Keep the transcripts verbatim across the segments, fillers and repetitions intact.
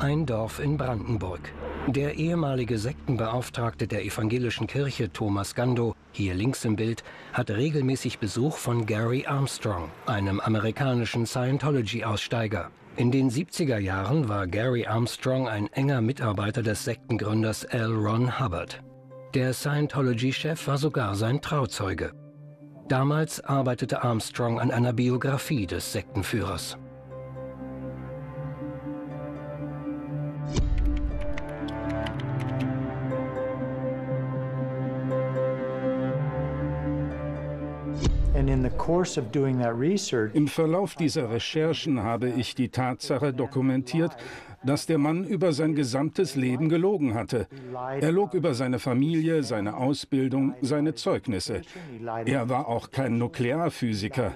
Ein Dorf in Brandenburg. Der ehemalige Sektenbeauftragte der evangelischen Kirche, Thomas Gandow, hier links im Bild, hat regelmäßig Besuch von Gerry Armstrong, einem amerikanischen Scientology-Aussteiger. In den siebziger Jahren war Gerry Armstrong ein enger Mitarbeiter des Sektengründers L. Ron Hubbard. Der Scientology-Chef war sogar sein Trauzeuge. Damals arbeitete Armstrong an einer Biografie des Sektenführers. Im Verlauf dieser Recherchen habe ich die Tatsache dokumentiert, dass der Mann über sein gesamtes Leben gelogen hatte. Er log über seine Familie, seine Ausbildung, seine Zeugnisse. Er war auch kein Nuklearphysiker.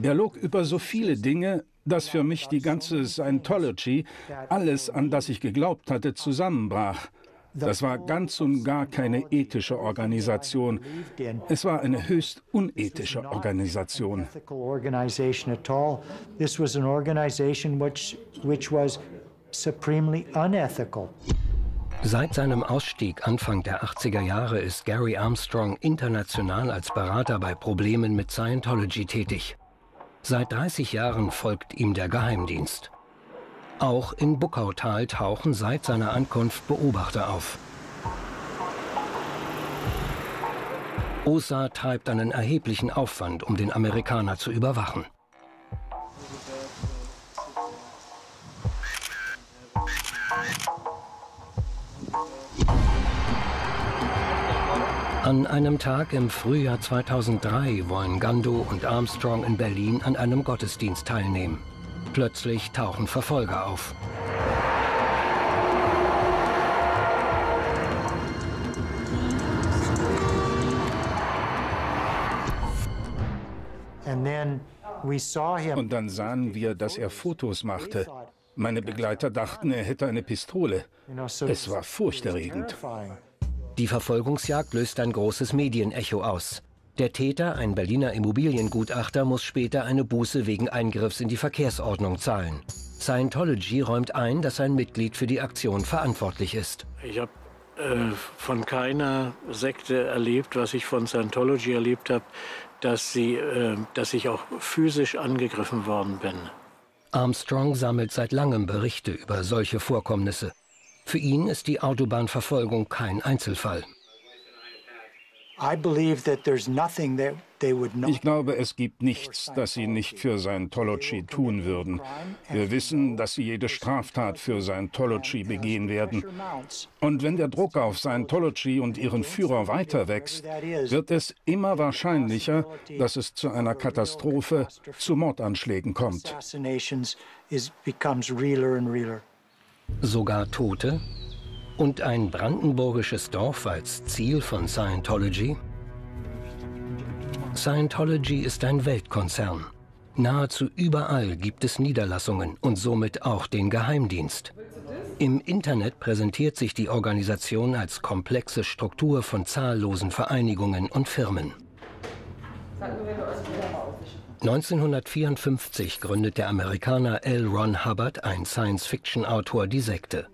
Er log über so viele Dinge, dass für mich die ganze Scientology, alles, an das ich geglaubt hatte, zusammenbrach. Das war ganz und gar keine ethische Organisation. Es war eine höchst unethische Organisation. Seit seinem Ausstieg Anfang der achtziger Jahre ist Gerry Armstrong international als Berater bei Problemen mit Scientology tätig. Seit dreißig Jahren folgt ihm der Geheimdienst. Auch in Buckautal tauchen seit seiner Ankunft Beobachter auf. O S A treibt einen erheblichen Aufwand, um den Amerikaner zu überwachen. An einem Tag im Frühjahr zweitausenddrei wollen Gandow und Armstrong in Berlin an einem Gottesdienst teilnehmen. Plötzlich tauchen Verfolger auf. Und dann sahen wir, dass er Fotos machte. Meine Begleiter dachten, er hätte eine Pistole. Es war furchterregend. Die Verfolgungsjagd löst ein großes Medienecho aus. Der Täter, ein Berliner Immobiliengutachter, muss später eine Buße wegen Eingriffs in die Verkehrsordnung zahlen. Scientology räumt ein, dass ein Mitglied für die Aktion verantwortlich ist. Ich habe äh, von keiner Sekte erlebt, was ich von Scientology erlebt habe, dass, sie, äh, dass ich auch physisch angegriffen worden bin. Armstrong sammelt seit langem Berichte über solche Vorkommnisse. Für ihn ist die Autobahnverfolgung kein Einzelfall. Ich glaube, es gibt nichts, das sie nicht für Scientology tun würden. Wir wissen, dass sie jede Straftat für Scientology begehen werden. Und wenn der Druck auf Scientology und ihren Führer weiter wächst, wird es immer wahrscheinlicher, dass es zu einer Katastrophe, zu Mordanschlägen kommt. Sogar Tote? Und ein brandenburgisches Dorf als Ziel von Scientology? Scientology ist ein Weltkonzern. Nahezu überall gibt es Niederlassungen und somit auch den Geheimdienst. Im Internet präsentiert sich die Organisation als komplexe Struktur von zahllosen Vereinigungen und Firmen. neunzehnhundertvierundfünfzig gründet der Amerikaner L. Ron Hubbard, ein Science-Fiction-Autor, die Sekte.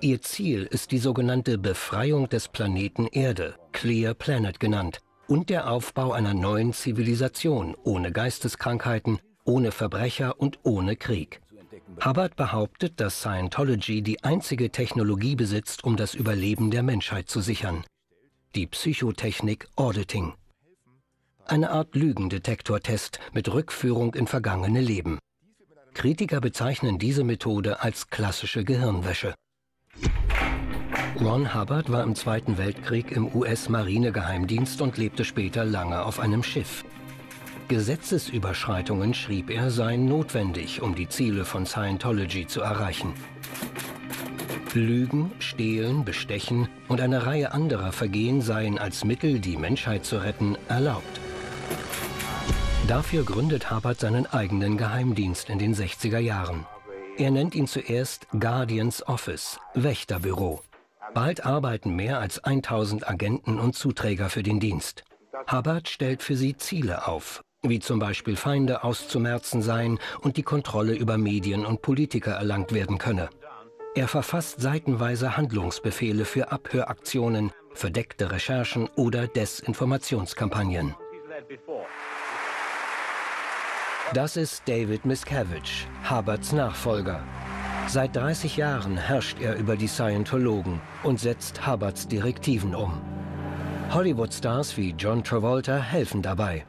Ihr Ziel ist die sogenannte Befreiung des Planeten Erde, Clear Planet genannt, und der Aufbau einer neuen Zivilisation ohne Geisteskrankheiten, ohne Verbrecher und ohne Krieg. Hubbard behauptet, dass Scientology die einzige Technologie besitzt, um das Überleben der Menschheit zu sichern. Die Psychotechnik Auditing. Eine Art Lügendetektortest mit Rückführung in vergangene Leben. Kritiker bezeichnen diese Methode als klassische Gehirnwäsche. Ron Hubbard war im Zweiten Weltkrieg im U S-Marinegeheimdienst und lebte später lange auf einem Schiff. Gesetzesüberschreitungen, schrieb er, seien notwendig, um die Ziele von Scientology zu erreichen. Lügen, Stehlen, Bestechen und eine Reihe anderer Vergehen seien als Mittel, die Menschheit zu retten, erlaubt. Dafür gründet Hubbard seinen eigenen Geheimdienst in den sechziger Jahren. Er nennt ihn zuerst Guardians Office, Wächterbüro. Bald arbeiten mehr als tausend Agenten und Zuträger für den Dienst. Hubbard stellt für sie Ziele auf, wie zum Beispiel Feinde auszumerzen seien und die Kontrolle über Medien und Politiker erlangt werden könne. Er verfasst seitenweise Handlungsbefehle für Abhöraktionen, verdeckte Recherchen oder Desinformationskampagnen. Das ist David Miscavige, Hubbards Nachfolger. Seit dreißig Jahren herrscht er über die Scientologen und setzt Hubbards Direktiven um. Hollywood-Stars wie John Travolta helfen dabei.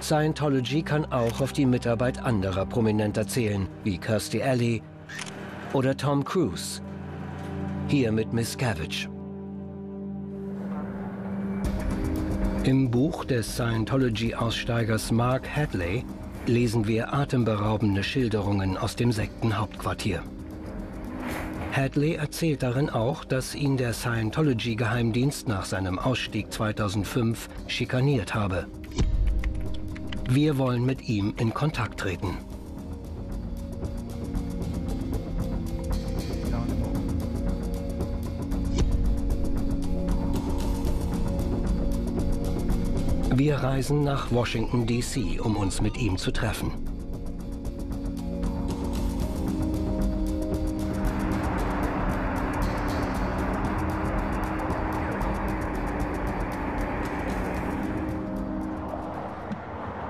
Scientology kann auch auf die Mitarbeit anderer Prominenter zählen, wie Kirstie Alley oder Tom Cruise. Hier mit Miscavige. Im Buch des Scientology-Aussteigers Mark Hadley lesen wir atemberaubende Schilderungen aus dem Sektenhauptquartier. Hadley erzählt darin auch, dass ihn der Scientology-Geheimdienst nach seinem Ausstieg zweitausendfünf schikaniert habe. Wir wollen mit ihm in Kontakt treten. Wir reisen nach Washington D C, um uns mit ihm zu treffen.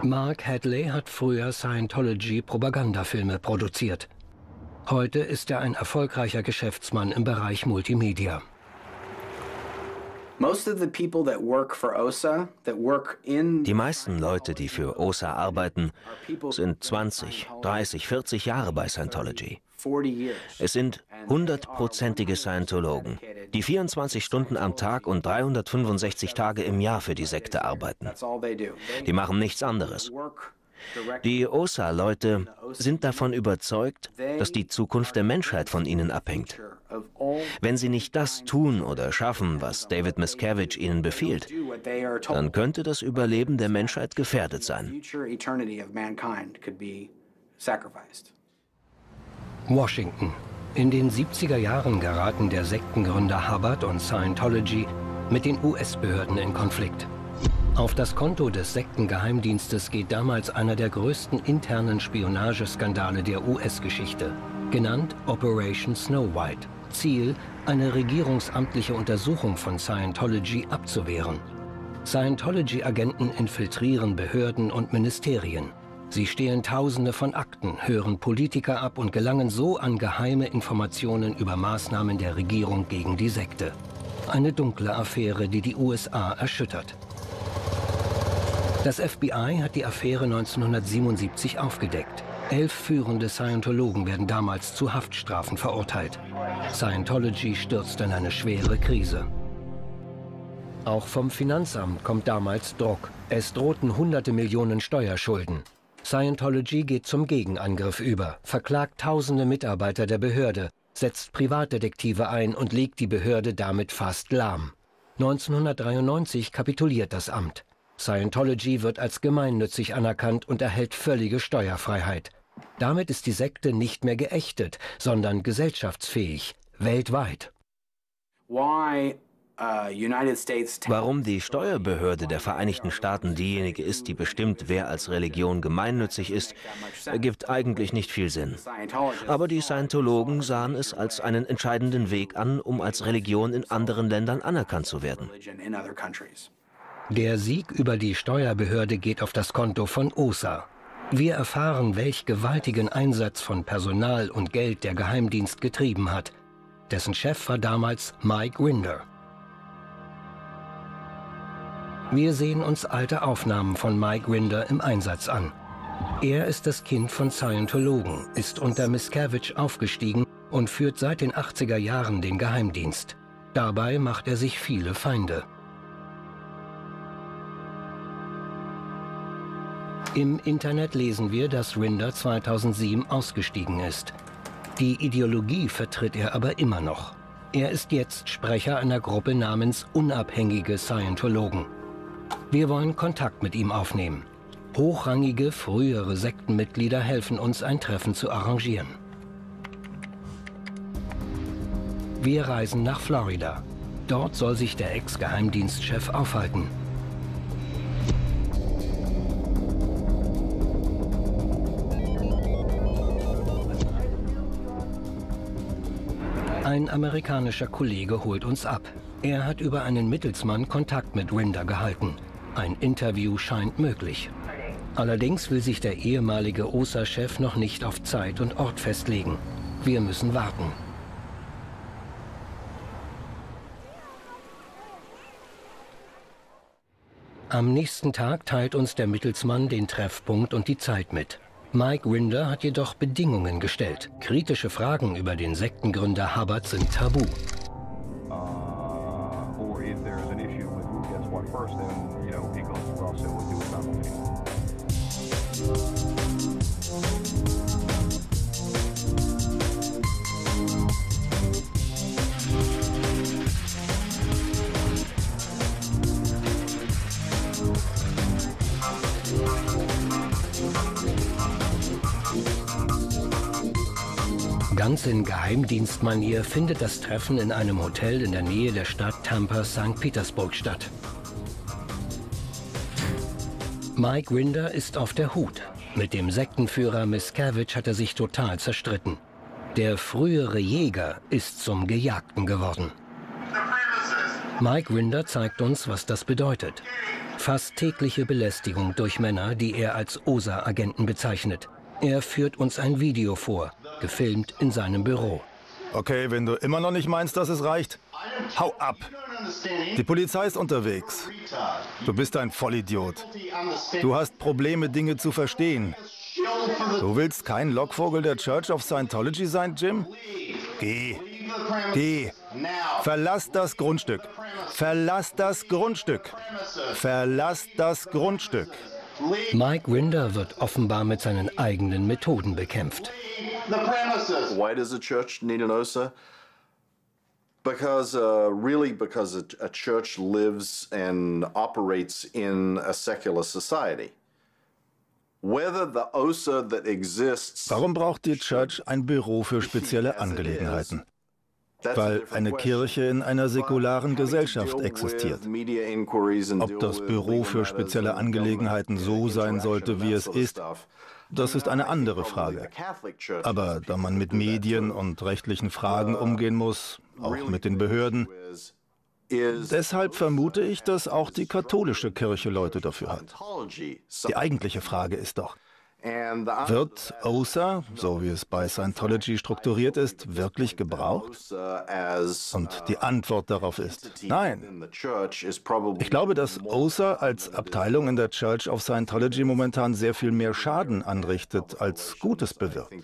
Mark Hadley hat früher Scientology-Propagandafilme produziert. Heute ist er ein erfolgreicher Geschäftsmann im Bereich Multimedia. Die meisten Leute, die für O S A arbeiten, sind zwanzig, dreißig, vierzig Jahre bei Scientology. Es sind hundertprozentige Scientologen, die vierundzwanzig Stunden am Tag und dreihundertfünfundsechzig Tage im Jahr für die Sekte arbeiten. Die machen nichts anderes. Die O S A-Leute sind davon überzeugt, dass die Zukunft der Menschheit von ihnen abhängt. Wenn sie nicht das tun oder schaffen, was David Miscavige ihnen befiehlt, dann könnte das Überleben der Menschheit gefährdet sein. Washington. In den siebziger Jahren geraten der Sektengründer Hubbard und Scientology mit den U S-Behörden in Konflikt. Auf das Konto des Sektengeheimdienstes geht damals einer der größten internen Spionageskandale der U S-Geschichte, genannt Operation Snow White. Ziel, eine regierungsamtliche Untersuchung von Scientology abzuwehren. Scientology-Agenten infiltrieren Behörden und Ministerien. Sie stehlen Tausende von Akten, hören Politiker ab und gelangen so an geheime Informationen über Maßnahmen der Regierung gegen die Sekte. Eine dunkle Affäre, die die U S A erschüttert. Das F B I hat die Affäre neunzehnhundertsiebenundsiebzig aufgedeckt. Elf führende Scientologen werden damals zu Haftstrafen verurteilt. Scientology stürzt in eine schwere Krise. Auch vom Finanzamt kommt damals Druck. Es drohten hunderte Millionen Steuerschulden. Scientology geht zum Gegenangriff über, verklagt tausende Mitarbeiter der Behörde, setzt Privatdetektive ein und legt die Behörde damit fast lahm. neunzehnhundertdreiundneunzig kapituliert das Amt. Scientology wird als gemeinnützig anerkannt und erhält völlige Steuerfreiheit. Damit ist die Sekte nicht mehr geächtet, sondern gesellschaftsfähig, weltweit. Warum die Steuerbehörde der Vereinigten Staaten diejenige ist, die bestimmt, wer als Religion gemeinnützig ist, ergibt eigentlich nicht viel Sinn. Aber die Scientologen sahen es als einen entscheidenden Weg an, um als Religion in anderen Ländern anerkannt zu werden. Der Sieg über die Steuerbehörde geht auf das Konto von O S A. Wir erfahren, welch gewaltigen Einsatz von Personal und Geld der Geheimdienst getrieben hat. Dessen Chef war damals Mike Rinder. Wir sehen uns alte Aufnahmen von Mike Rinder im Einsatz an. Er ist das Kind von Scientologen, ist unter Miscavige aufgestiegen und führt seit den achtziger Jahren den Geheimdienst. Dabei macht er sich viele Feinde. Im Internet lesen wir, dass Rinder zweitausendsieben ausgestiegen ist. Die Ideologie vertritt er aber immer noch. Er ist jetzt Sprecher einer Gruppe namens Unabhängige Scientologen. Wir wollen Kontakt mit ihm aufnehmen. Hochrangige, frühere Sektenmitglieder helfen uns, ein Treffen zu arrangieren. Wir reisen nach Florida. Dort soll sich der Ex-Geheimdienstchef aufhalten. Ein amerikanischer Kollege holt uns ab. Er hat über einen Mittelsmann Kontakt mit Rinder gehalten. Ein Interview scheint möglich. Allerdings will sich der ehemalige O S A-Chef noch nicht auf Zeit und Ort festlegen. Wir müssen warten. Am nächsten Tag teilt uns der Mittelsmann den Treffpunkt und die Zeit mit. Mike Rinder hat jedoch Bedingungen gestellt. Kritische Fragen über den Sektengründer Hubbard sind tabu. Ganz in Geheimdienstmanier findet das Treffen in einem Hotel in der Nähe der Stadt Tampa, Sankt Petersburg statt. Mike Rinder ist auf der Hut. Mit dem Sektenführer Miscavige hat er sich total zerstritten. Der frühere Jäger ist zum Gejagten geworden. Mike Rinder zeigt uns, was das bedeutet. Fast tägliche Belästigung durch Männer, die er als O S A-Agenten bezeichnet. Er führt uns ein Video vor, gefilmt in seinem Büro. Okay, wenn du immer noch nicht meinst, dass es reicht, hau ab. Die Polizei ist unterwegs. Du bist ein Vollidiot. Du hast Probleme, Dinge zu verstehen. Du willst kein Lockvogel der Church of Scientology sein, Jim? Geh. Geh. Verlass das Grundstück. Verlass das Grundstück. Verlass das Grundstück. Mike Rinder wird offenbar mit seinen eigenen Methoden bekämpft. Why does the church need an O S A? Because, uh, really, because a, a church lives and operates in a secular society. Whether the O S A that exists. Warum braucht die Church ein Büro für spezielle Angelegenheiten? Weil eine Kirche in einer säkularen Gesellschaft existiert. Ob das Büro für spezielle Angelegenheiten so sein sollte, wie es ist, das ist eine andere Frage. Aber da man mit Medien und rechtlichen Fragen umgehen muss, auch mit den Behörden, deshalb vermute ich, dass auch die katholische Kirche Leute dafür hat. Die eigentliche Frage ist doch, wird O S A, so wie es bei Scientology strukturiert ist, wirklich gebraucht? Und die Antwort darauf ist nein. Ich glaube, dass O S A als Abteilung in der Church of Scientology momentan sehr viel mehr Schaden anrichtet, als Gutes bewirkt.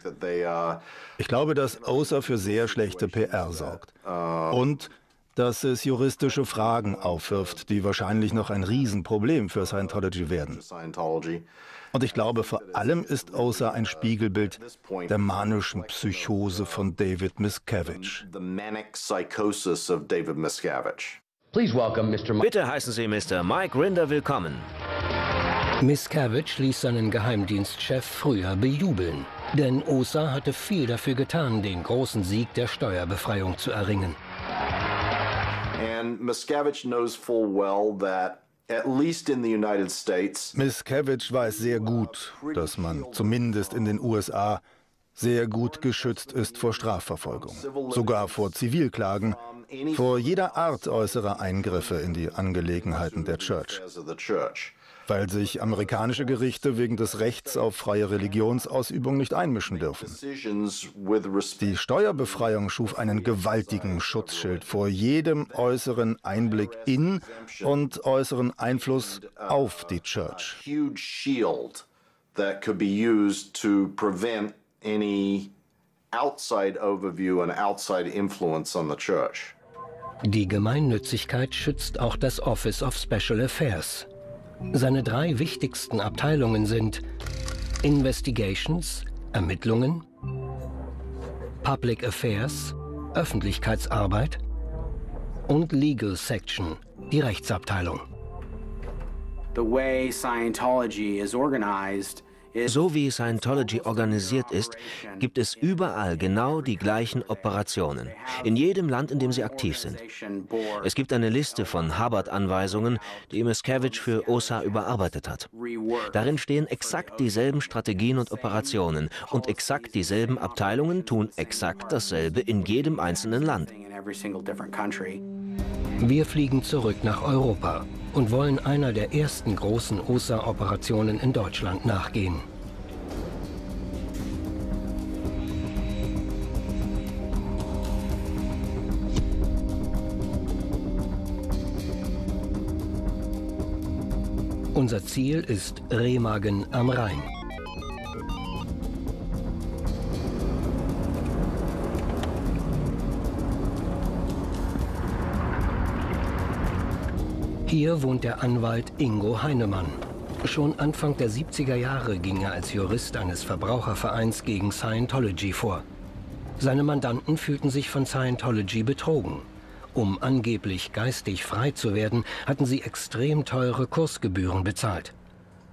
Ich glaube, dass O S A für sehr schlechte P R sorgt. Und dass es juristische Fragen aufwirft, die wahrscheinlich noch ein Riesenproblem für Scientology werden. Und ich glaube, vor allem ist O S A ein Spiegelbild der manischen Psychose von David Miscavige. Bitte heißen Sie Mister Mike Rinder willkommen. Miscavige ließ seinen Geheimdienstchef früher bejubeln, denn O S A hatte viel dafür getan, den großen Sieg der Steuerbefreiung zu erringen. And Miscavige knows full well that at least in the United States. Miscavige weiß sehr gut, dass man zumindest in den U S A sehr gut geschützt ist vor Strafverfolgung, sogar vor Zivilklagen, vor jeder Art äußerer Eingriffe in die Angelegenheiten der Church. Weil sich amerikanische Gerichte wegen des Rechts auf freie Religionsausübung nicht einmischen dürfen. Die Steuerbefreiung schuf einen gewaltigen Schutzschild vor jedem äußeren Einblick in und äußeren Einfluss auf die Church. Die Gemeinnützigkeit schützt auch das Office of Special Affairs. Seine drei wichtigsten Abteilungen sind Investigations, Ermittlungen, Public Affairs, Öffentlichkeitsarbeit und Legal Section, die Rechtsabteilung. The way Scientology is organized So wie Scientology organisiert ist, gibt es überall genau die gleichen Operationen, in jedem Land, in dem sie aktiv sind. Es gibt eine Liste von Hubbard-Anweisungen, die Miscavige für O S A überarbeitet hat. Darin stehen exakt dieselben Strategien und Operationen und exakt dieselben Abteilungen tun exakt dasselbe in jedem einzelnen Land. Wir fliegen zurück nach Europa und wollen einer der ersten großen O S A-Operationen in Deutschland nachgehen. Unser Ziel ist Remagen am Rhein. Hier wohnt der Anwalt Ingo Heinemann. Schon Anfang der siebziger Jahre ging er als Jurist eines Verbrauchervereins gegen Scientology vor. Seine Mandanten fühlten sich von Scientology betrogen. Um angeblich geistig frei zu werden, hatten sie extrem teure Kursgebühren bezahlt.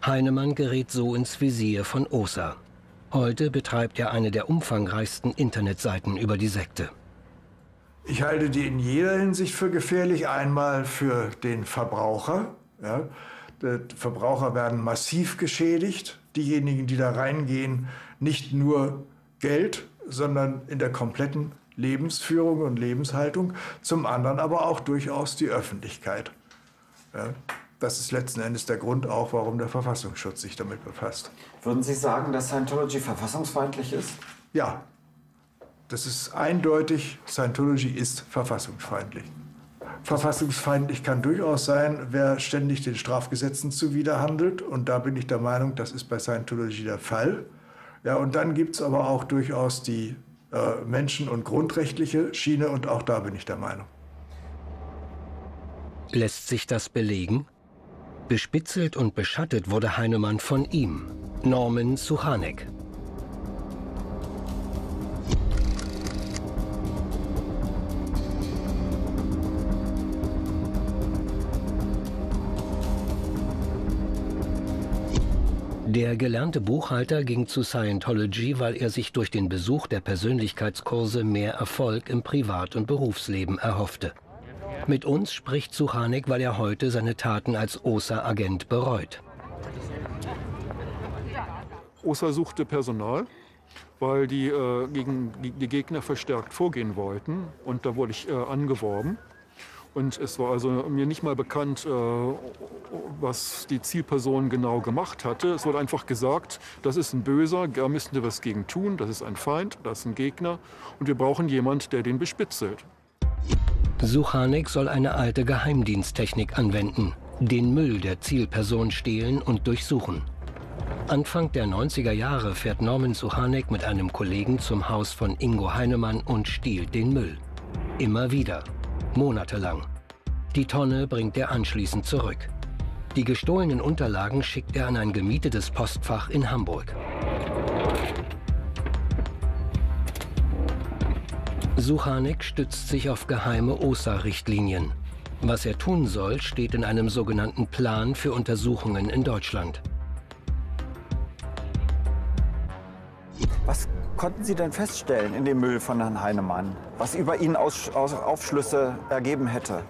Heinemann gerät so ins Visier von O S A. Heute betreibt er eine der umfangreichsten Internetseiten über die Sekte. Ich halte die in jeder Hinsicht für gefährlich. Einmal für den Verbraucher. Ja, die Verbraucher werden massiv geschädigt. Diejenigen, die da reingehen, nicht nur Geld, sondern in der kompletten Lebensführung und Lebenshaltung. Zum anderen aber auch durchaus die Öffentlichkeit. Ja, das ist letzten Endes der Grund auch, warum der Verfassungsschutz sich damit befasst. Würden Sie sagen, dass Scientology verfassungsfeindlich ist? Ja. Das ist eindeutig, Scientology ist verfassungsfeindlich. Verfassungsfeindlich kann durchaus sein, wer ständig den Strafgesetzen zuwiderhandelt. Und da bin ich der Meinung, das ist bei Scientology der Fall. Ja, und dann gibt es aber auch durchaus die äh, menschen- und grundrechtliche Schiene. Und auch da bin ich der Meinung. Lässt sich das belegen? Bespitzelt und beschattet wurde Heinemann von ihm, Norman Suchanek. Der gelernte Buchhalter ging zu Scientology, weil er sich durch den Besuch der Persönlichkeitskurse mehr Erfolg im Privat- und Berufsleben erhoffte. Mit uns spricht Suchanek, weil er heute seine Taten als O S A-Agent bereut. O S A suchte Personal, weil die äh, gegen die Gegner verstärkt vorgehen wollten. Und da wurde ich äh, angeworben. Und es war also mir nicht mal bekannt, äh, was die Zielperson genau gemacht hatte. Es wurde einfach gesagt, das ist ein Böser, da müssen wir was gegen tun, das ist ein Feind, das ist ein Gegner und wir brauchen jemanden, der den bespitzelt. Suchanek soll eine alte Geheimdiensttechnik anwenden, den Müll der Zielperson stehlen und durchsuchen. Anfang der neunziger Jahre fährt Norman Suchanek mit einem Kollegen zum Haus von Ingo Heinemann und stiehlt den Müll. Immer wieder. Monatelang. Die Tonne bringt er anschließend zurück. Die gestohlenen Unterlagen schickt er an ein gemietetes Postfach in Hamburg. Suchanek stützt sich auf geheime O S A-Richtlinien. Was er tun soll, steht in einem sogenannten Plan für Untersuchungen in Deutschland. Was konnten Sie denn feststellen in dem Müll von Herrn Heinemann, was über ihn aus, aus Aufschlüsse ergeben hätte?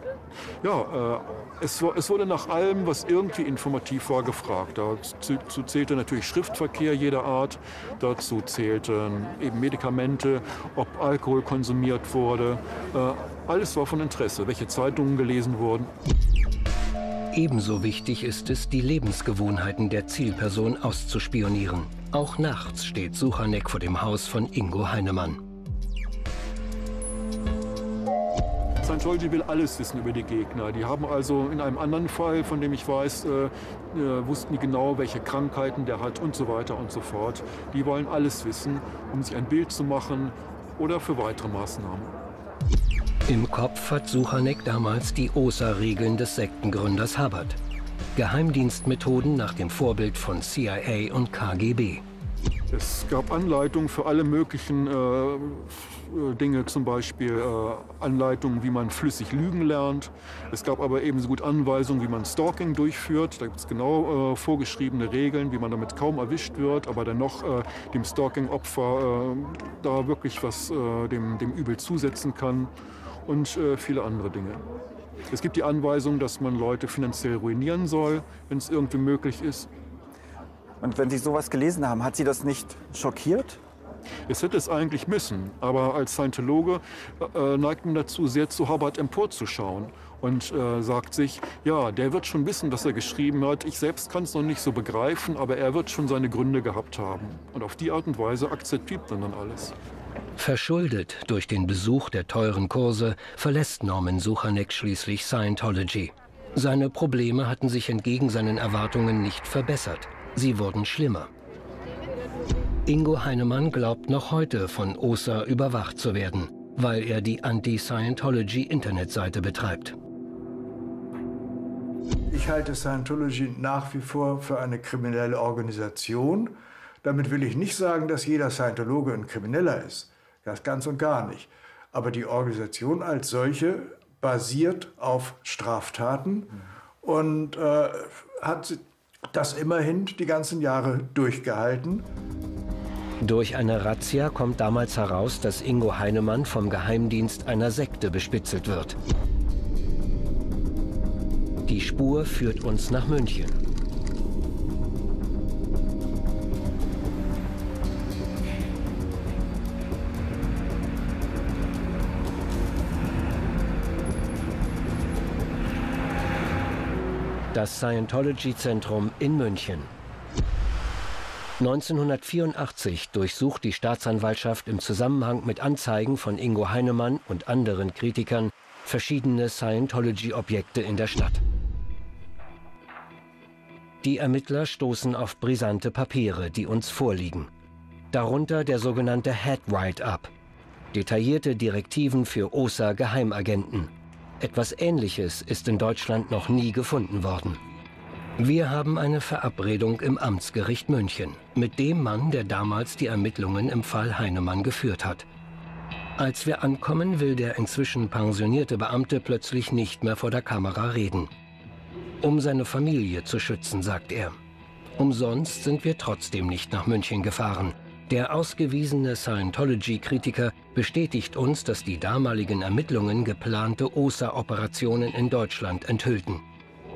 Ja, äh, es, es wurde nach allem, was irgendwie informativ war, gefragt. Dazu zählte natürlich Schriftverkehr jeder Art, dazu zählten eben Medikamente, ob Alkohol konsumiert wurde. Äh, alles war von Interesse, welche Zeitungen gelesen wurden. Ebenso wichtig ist es, die Lebensgewohnheiten der Zielperson auszuspionieren. Auch nachts steht Suchanek vor dem Haus von Ingo Heinemann. Scientology will alles wissen über die Gegner. Die haben also in einem anderen Fall, von dem ich weiß, äh, äh, wussten die genau, welche Krankheiten der hat und so weiter und so fort. Die wollen alles wissen, um sich ein Bild zu machen oder für weitere Maßnahmen. Im Kopf hat Suchanek damals die O S A-Regeln des Sektengründers Hubbard. Geheimdienstmethoden nach dem Vorbild von C I A und K G B. Es gab Anleitungen für alle möglichen äh, Dinge, zum Beispiel äh, Anleitungen, wie man flüssig lügen lernt. Es gab aber ebenso gut Anweisungen, wie man Stalking durchführt. Da gibt es genau äh, vorgeschriebene Regeln, wie man damit kaum erwischt wird, aber dennoch äh, dem Stalking-Opfer äh, da wirklich was äh, dem, dem Übel zusetzen kann und äh, viele andere Dinge. Es gibt die Anweisung, dass man Leute finanziell ruinieren soll, wenn es irgendwie möglich ist. Und wenn Sie sowas gelesen haben, hat Sie das nicht schockiert? Es hätte es eigentlich müssen, aber als Scientologe äh, neigt man dazu, sehr zu Hubbard emporzuschauen und äh, sagt sich, ja, der wird schon wissen, was er geschrieben hat. Ich selbst kann es noch nicht so begreifen, aber er wird schon seine Gründe gehabt haben. Und auf die Art und Weise akzeptiert man dann alles. Verschuldet durch den Besuch der teuren Kurse verlässt Norman Suchanek schließlich Scientology. Seine Probleme hatten sich entgegen seinen Erwartungen nicht verbessert. Sie wurden schlimmer. Ingo Heinemann glaubt noch heute, von O S A überwacht zu werden, weil er die Anti-Scientology-Internetseite betreibt. Ich halte Scientology nach wie vor für eine kriminelle Organisation. Damit will ich nicht sagen, dass jeder Scientologe ein Krimineller ist. Das ganz und gar nicht. Aber die Organisation als solche basiert auf Straftaten und äh, hat das immerhin die ganzen Jahre durchgehalten. Durch eine Razzia kommt damals heraus, dass Ingo Heinemann vom Geheimdienst einer Sekte bespitzelt wird. Die Spur führt uns nach München. Das Scientology-Zentrum in München. neunzehnhundertvierundachtzig durchsucht die Staatsanwaltschaft im Zusammenhang mit Anzeigen von Ingo Heinemann und anderen Kritikern verschiedene Scientology-Objekte in der Stadt. Die Ermittler stoßen auf brisante Papiere, die uns vorliegen. Darunter der sogenannte Head-Write-Up, detaillierte Direktiven für O S A-Geheimagenten. Etwas Ähnliches ist in Deutschland noch nie gefunden worden. Wir haben eine Verabredung im Amtsgericht München mit dem Mann, der damals die Ermittlungen im Fall Heinemann geführt hat. Als wir ankommen, will der inzwischen pensionierte Beamte plötzlich nicht mehr vor der Kamera reden. Um seine Familie zu schützen, sagt er. Umsonst sind wir trotzdem nicht nach München gefahren. Der ausgewiesene Scientology-Kritiker bestätigt uns, dass die damaligen Ermittlungen geplante O S A-Operationen in Deutschland enthüllten.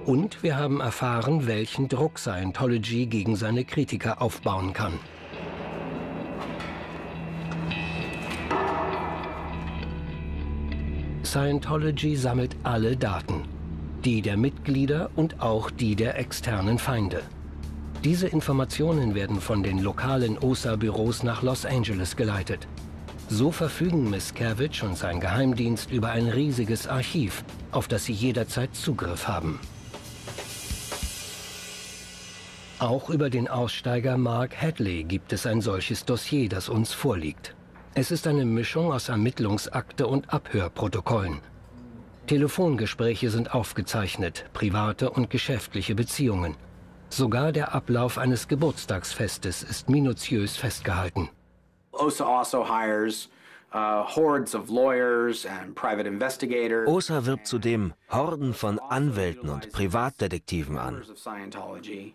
Und wir haben erfahren, welchen Druck Scientology gegen seine Kritiker aufbauen kann. Scientology sammelt alle Daten, die der Mitglieder und auch die der externen Feinde. Diese Informationen werden von den lokalen O S A-Büros nach Los Angeles geleitet. So verfügen Miscavige und sein Geheimdienst über ein riesiges Archiv, auf das sie jederzeit Zugriff haben. Auch über den Aussteiger Mark Hadley gibt es ein solches Dossier, das uns vorliegt. Es ist eine Mischung aus Ermittlungsakte und Abhörprotokollen. Telefongespräche sind aufgezeichnet, private und geschäftliche Beziehungen. Sogar der Ablauf eines Geburtstagsfestes ist minutiös festgehalten. O S A also hires uh, hordes of lawyers and private investigators. O S A wirbt zudem Horden von Anwälten und Privatdetektiven an.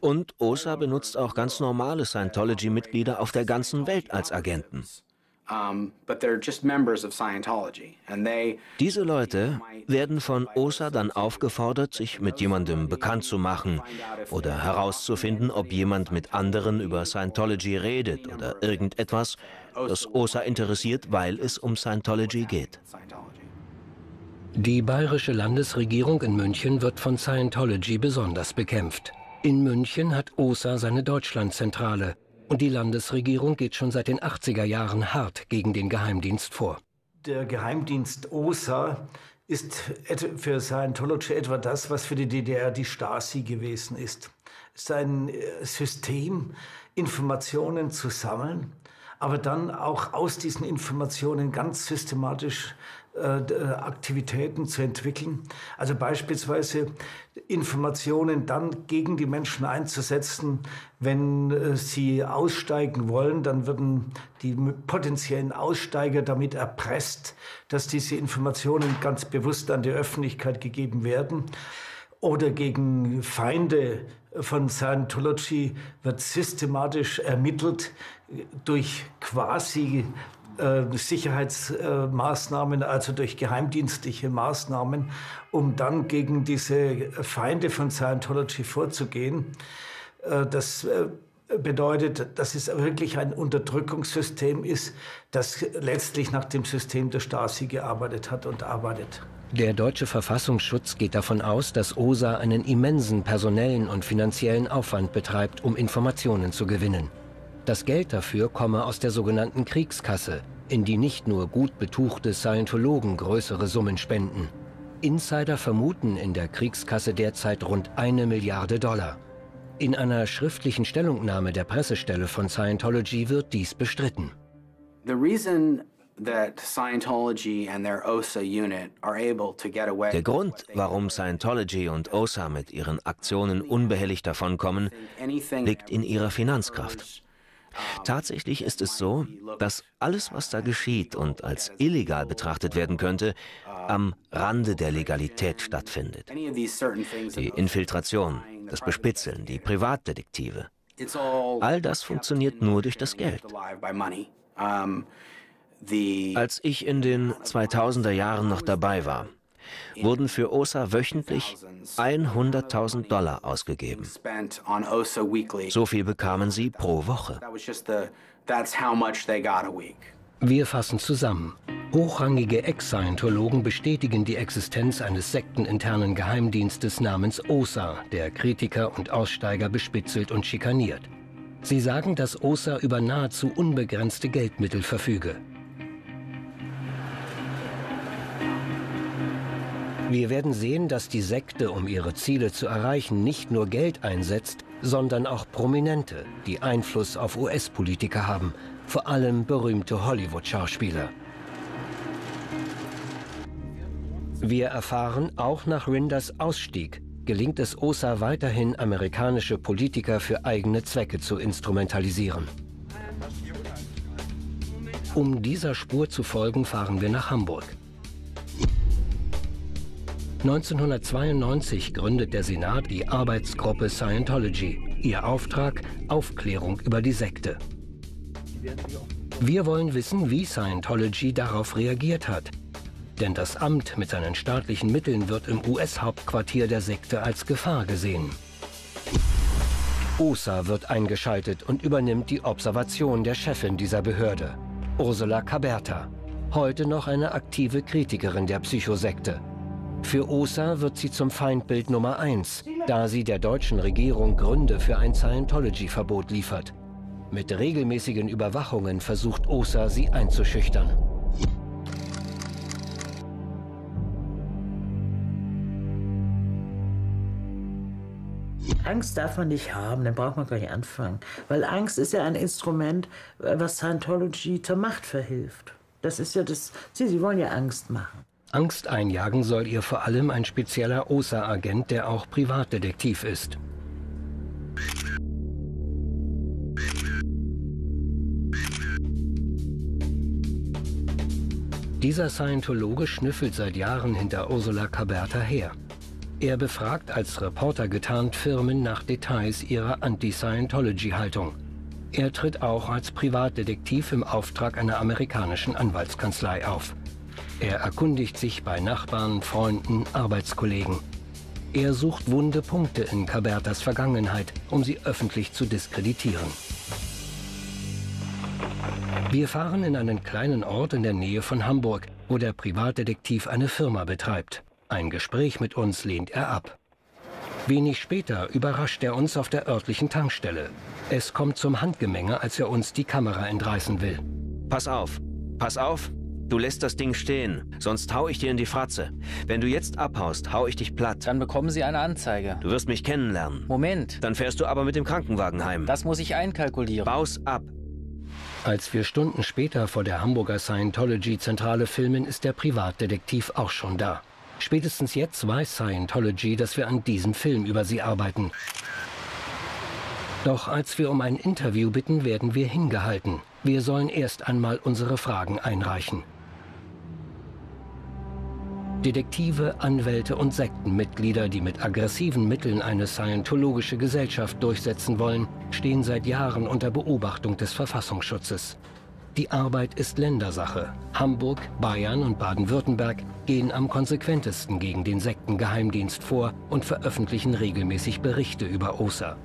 Und O S A benutzt auch ganz normale Scientology-Mitglieder auf der ganzen Welt als Agenten. Diese Leute werden von O S A dann aufgefordert, sich mit jemandem bekannt zu machen oder herauszufinden, ob jemand mit anderen über Scientology redet oder irgendetwas, das O S A interessiert, weil es um Scientology geht. Die bayerische Landesregierung in München wird von Scientology besonders bekämpft. In München hat O S A seine Deutschlandzentrale. Und die Landesregierung geht schon seit den achtziger Jahren hart gegen den Geheimdienst vor. Der Geheimdienst O S A ist für Scientology etwa das, was für die D D R die Stasi gewesen ist. Es ist ein System, Informationen zu sammeln, aber dann auch aus diesen Informationen ganz systematisch Aktivitäten zu entwickeln. Also beispielsweise Informationen dann gegen die Menschen einzusetzen, wenn sie aussteigen wollen, dann werden die potenziellen Aussteiger damit erpresst, dass diese Informationen ganz bewusst an die Öffentlichkeit gegeben werden. Oder gegen Feinde von Scientology wird systematisch ermittelt durch quasi Sicherheitsmaßnahmen, also durch geheimdienstliche Maßnahmen, um dann gegen diese Feinde von Scientology vorzugehen. Das bedeutet, dass es wirklich ein Unterdrückungssystem ist, das letztlich nach dem System der Stasi gearbeitet hat und arbeitet. Der deutsche Verfassungsschutz geht davon aus, dass O S A einen immensen personellen und finanziellen Aufwand betreibt, um Informationen zu gewinnen. Das Geld dafür komme aus der sogenannten Kriegskasse, in die nicht nur gut betuchte Scientologen größere Summen spenden. Insider vermuten in der Kriegskasse derzeit rund eine Milliarde Dollar. In einer schriftlichen Stellungnahme der Pressestelle von Scientology wird dies bestritten. The reason that Scientology and their O S A unit are able to get away. Der Grund, warum Scientology und O S A mit ihren Aktionen unbehelligt davonkommen, liegt in ihrer Finanzkraft. Tatsächlich ist es so, dass alles, was da geschieht und als illegal betrachtet werden könnte, am Rande der Legalität stattfindet. Die Infiltration, das Bespitzeln, die Privatdetektive, all das funktioniert nur durch das Geld. Als ich in den zweitausender Jahren noch dabei war, wurden für O S A wöchentlich hunderttausend Dollar ausgegeben. So viel bekamen sie pro Woche. Wir fassen zusammen. Hochrangige Ex-Scientologen bestätigen die Existenz eines sekteninternen Geheimdienstes namens O S A, der Kritiker und Aussteiger bespitzelt und schikaniert. Sie sagen, dass O S A über nahezu unbegrenzte Geldmittel verfüge. Wir werden sehen, dass die Sekte, um ihre Ziele zu erreichen, nicht nur Geld einsetzt, sondern auch Prominente, die Einfluss auf U S-Politiker haben, vor allem berühmte Hollywood-Schauspieler. Wir erfahren, auch nach Rinders Ausstieg gelingt es O S A weiterhin, amerikanische Politiker für eigene Zwecke zu instrumentalisieren. Um dieser Spur zu folgen, fahren wir nach Hamburg. neunzehnhundertzweiundneunzig gründet der Senat die Arbeitsgruppe Scientology. Ihr Auftrag: Aufklärung über die Sekte. Wir wollen wissen, wie Scientology darauf reagiert hat. Denn das Amt mit seinen staatlichen Mitteln wird im U S-Hauptquartier der Sekte als Gefahr gesehen. O S A wird eingeschaltet und übernimmt die Observation der Chefin dieser Behörde, Ursula Caberta, heute noch eine aktive Kritikerin der Psychosekte. Für O S A wird sie zum Feindbild Nummer eins, da sie der deutschen Regierung Gründe für ein Scientology-Verbot liefert. Mit regelmäßigen Überwachungen versucht O S A, sie einzuschüchtern. Angst darf man nicht haben, dann braucht man gleich anfangen. Weil Angst ist ja ein Instrument, was Scientology zur Macht verhilft. Das ist ja das Ziel, sie wollen ja Angst machen. Angst einjagen soll ihr vor allem ein spezieller O S A-Agent, der auch Privatdetektiv ist. Dieser Scientologe schnüffelt seit Jahren hinter Ursula Caberta her. Er befragt als Reporter getarnt Firmen nach Details ihrer Anti-Scientology-Haltung. Er tritt auch als Privatdetektiv im Auftrag einer amerikanischen Anwaltskanzlei auf. Er erkundigt sich bei Nachbarn, Freunden, Arbeitskollegen. Er sucht wunde Punkte in Cabertas Vergangenheit, um sie öffentlich zu diskreditieren. Wir fahren in einen kleinen Ort in der Nähe von Hamburg, wo der Privatdetektiv eine Firma betreibt. Ein Gespräch mit uns lehnt er ab. Wenig später überrascht er uns auf der örtlichen Tankstelle. Es kommt zum Handgemenge, als er uns die Kamera entreißen will. Pass auf, pass auf! Du lässt das Ding stehen, sonst hau ich dir in die Fratze. Wenn du jetzt abhaust, hau ich dich platt. Dann bekommen sie eine Anzeige. Du wirst mich kennenlernen. Moment. Dann fährst du aber mit dem Krankenwagen heim. Das muss ich einkalkulieren. Baus ab. Als wir Stunden später vor der Hamburger Scientology-Zentrale filmen, ist der Privatdetektiv auch schon da. Spätestens jetzt weiß Scientology, dass wir an diesem Film über sie arbeiten. Doch als wir um ein Interview bitten, werden wir hingehalten. Wir sollen erst einmal unsere Fragen einreichen. Detektive, Anwälte und Sektenmitglieder, die mit aggressiven Mitteln eine scientologische Gesellschaft durchsetzen wollen, stehen seit Jahren unter Beobachtung des Verfassungsschutzes. Die Arbeit ist Ländersache. Hamburg, Bayern und Baden-Württemberg gehen am konsequentesten gegen den Sektengeheimdienst vor und veröffentlichen regelmäßig Berichte über O S A.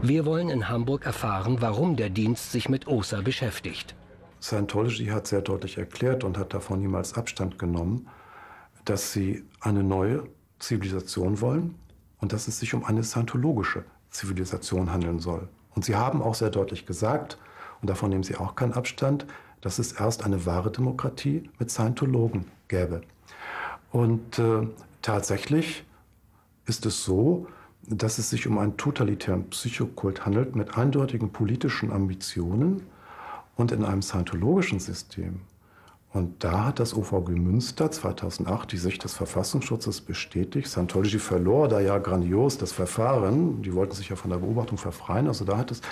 Wir wollen in Hamburg erfahren, warum der Dienst sich mit O S A beschäftigt. Scientology hat sehr deutlich erklärt und hat davon niemals Abstand genommen, dass sie eine neue Zivilisation wollen und dass es sich um eine scientologische Zivilisation handeln soll. Und sie haben auch sehr deutlich gesagt, und davon nehmen sie auch keinen Abstand, dass es erst eine wahre Demokratie mit Scientologen gäbe. Und äh, tatsächlich ist es so, dass es sich um einen totalitären Psychokult handelt mit eindeutigen politischen Ambitionen, und in einem scientologischen System. Und da hat das O V G Münster zweitausendacht die Sicht des Verfassungsschutzes bestätigt. Scientology verlor da ja grandios das Verfahren. Die wollten sich ja von der Beobachtung verfreien. Also da hat das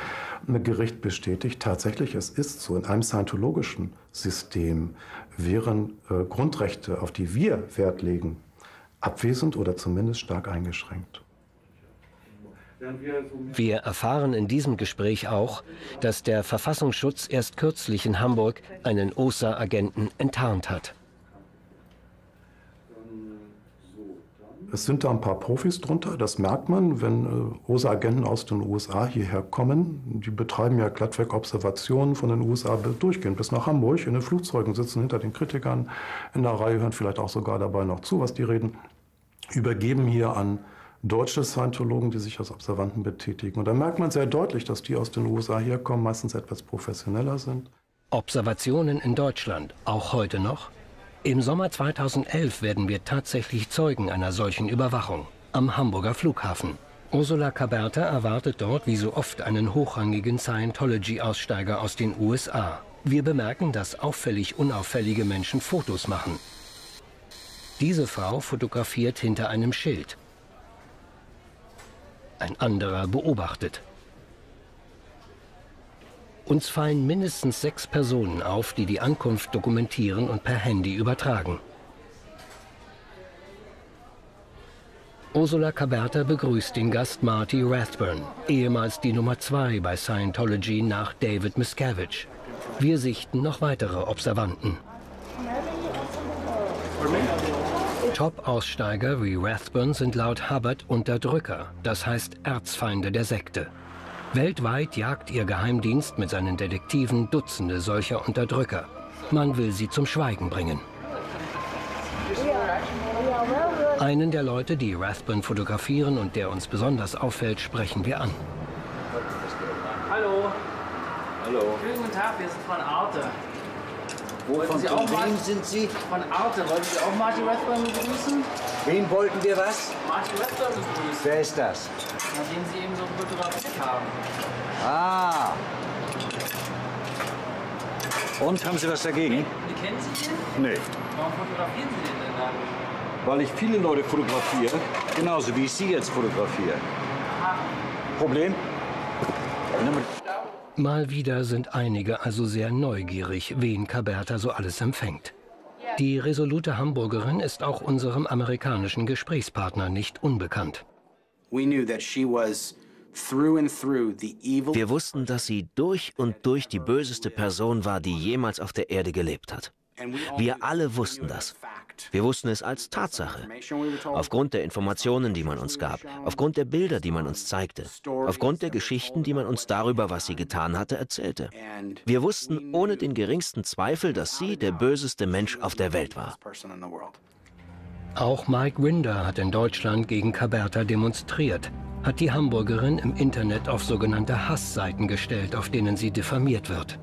Gericht bestätigt, tatsächlich, es ist so. In einem scientologischen System wären äh, Grundrechte, auf die wir Wert legen, abwesend oder zumindest stark eingeschränkt. Wir erfahren in diesem Gespräch auch, dass der Verfassungsschutz erst kürzlich in Hamburg einen O S A-Agenten enttarnt hat. Es sind da ein paar Profis drunter, das merkt man, wenn O S A-Agenten aus den U S A hierher kommen. Die betreiben ja glattweg Observationen von den U S A durchgehend bis nach Hamburg, in den Flugzeugen, sitzen hinter den Kritikern in der Reihe, hören vielleicht auch sogar dabei noch zu, was die reden, übergeben hier an deutsche Scientologen, die sich als Observanten betätigen. Und da merkt man sehr deutlich, dass die aus den U S A herkommen, meistens etwas professioneller sind. Observationen in Deutschland, auch heute noch? Im Sommer zweitausendelf werden wir tatsächlich Zeugen einer solchen Überwachung am Hamburger Flughafen. Ursula Caberta erwartet dort wie so oft einen hochrangigen Scientology-Aussteiger aus den U S A. Wir bemerken, dass auffällig unauffällige Menschen Fotos machen. Diese Frau fotografiert hinter einem Schild. Ein anderer beobachtet. Uns fallen mindestens sechs Personen auf, die die Ankunft dokumentieren und per Handy übertragen. Ursula Caberta begrüßt den Gast Marty Rathbun, ehemals die Nummer zwei bei Scientology nach David Miscavige. Wir sichten noch weitere Observanten. Top-Aussteiger wie Rathbun sind laut Hubbard Unterdrücker, das heißt Erzfeinde der Sekte. Weltweit jagt ihr Geheimdienst mit seinen Detektiven Dutzende solcher Unterdrücker. Man will sie zum Schweigen bringen. Einen der Leute, die Rathbun fotografieren und der uns besonders auffällt, sprechen wir an. Hallo. Hallo. Schönen guten Tag, wir sind von Arte. Von wem sind Sie? Von Arte. Wollten Sie auch Marty Rathbun begrüßen? Wen wollten wir was? Marty Rathbun begrüßen. Wer ist das? Na, den Sie eben so fotografiert haben. Ah. Und, haben Sie was dagegen? Wie, kennen Sie den? Nee. Warum fotografieren Sie den denn dann? Weil ich viele Leute fotografiere, genauso wie ich Sie jetzt fotografiere. Aha. Problem? Mal wieder sind einige also sehr neugierig, wen Caberta so alles empfängt. Die resolute Hamburgerin ist auch unserem amerikanischen Gesprächspartner nicht unbekannt. Wir wussten, dass sie durch und durch die böseste Person war, die jemals auf der Erde gelebt hat. Wir alle wussten das. Wir wussten es als Tatsache. Aufgrund der Informationen, die man uns gab, aufgrund der Bilder, die man uns zeigte, aufgrund der Geschichten, die man uns darüber, was sie getan hatte, erzählte. Wir wussten ohne den geringsten Zweifel, dass sie der böseste Mensch auf der Welt war. Auch Mike Rinder hat in Deutschland gegen Caberta demonstriert, hat die Hamburgerin im Internet auf sogenannte Hassseiten gestellt, auf denen sie diffamiert wird.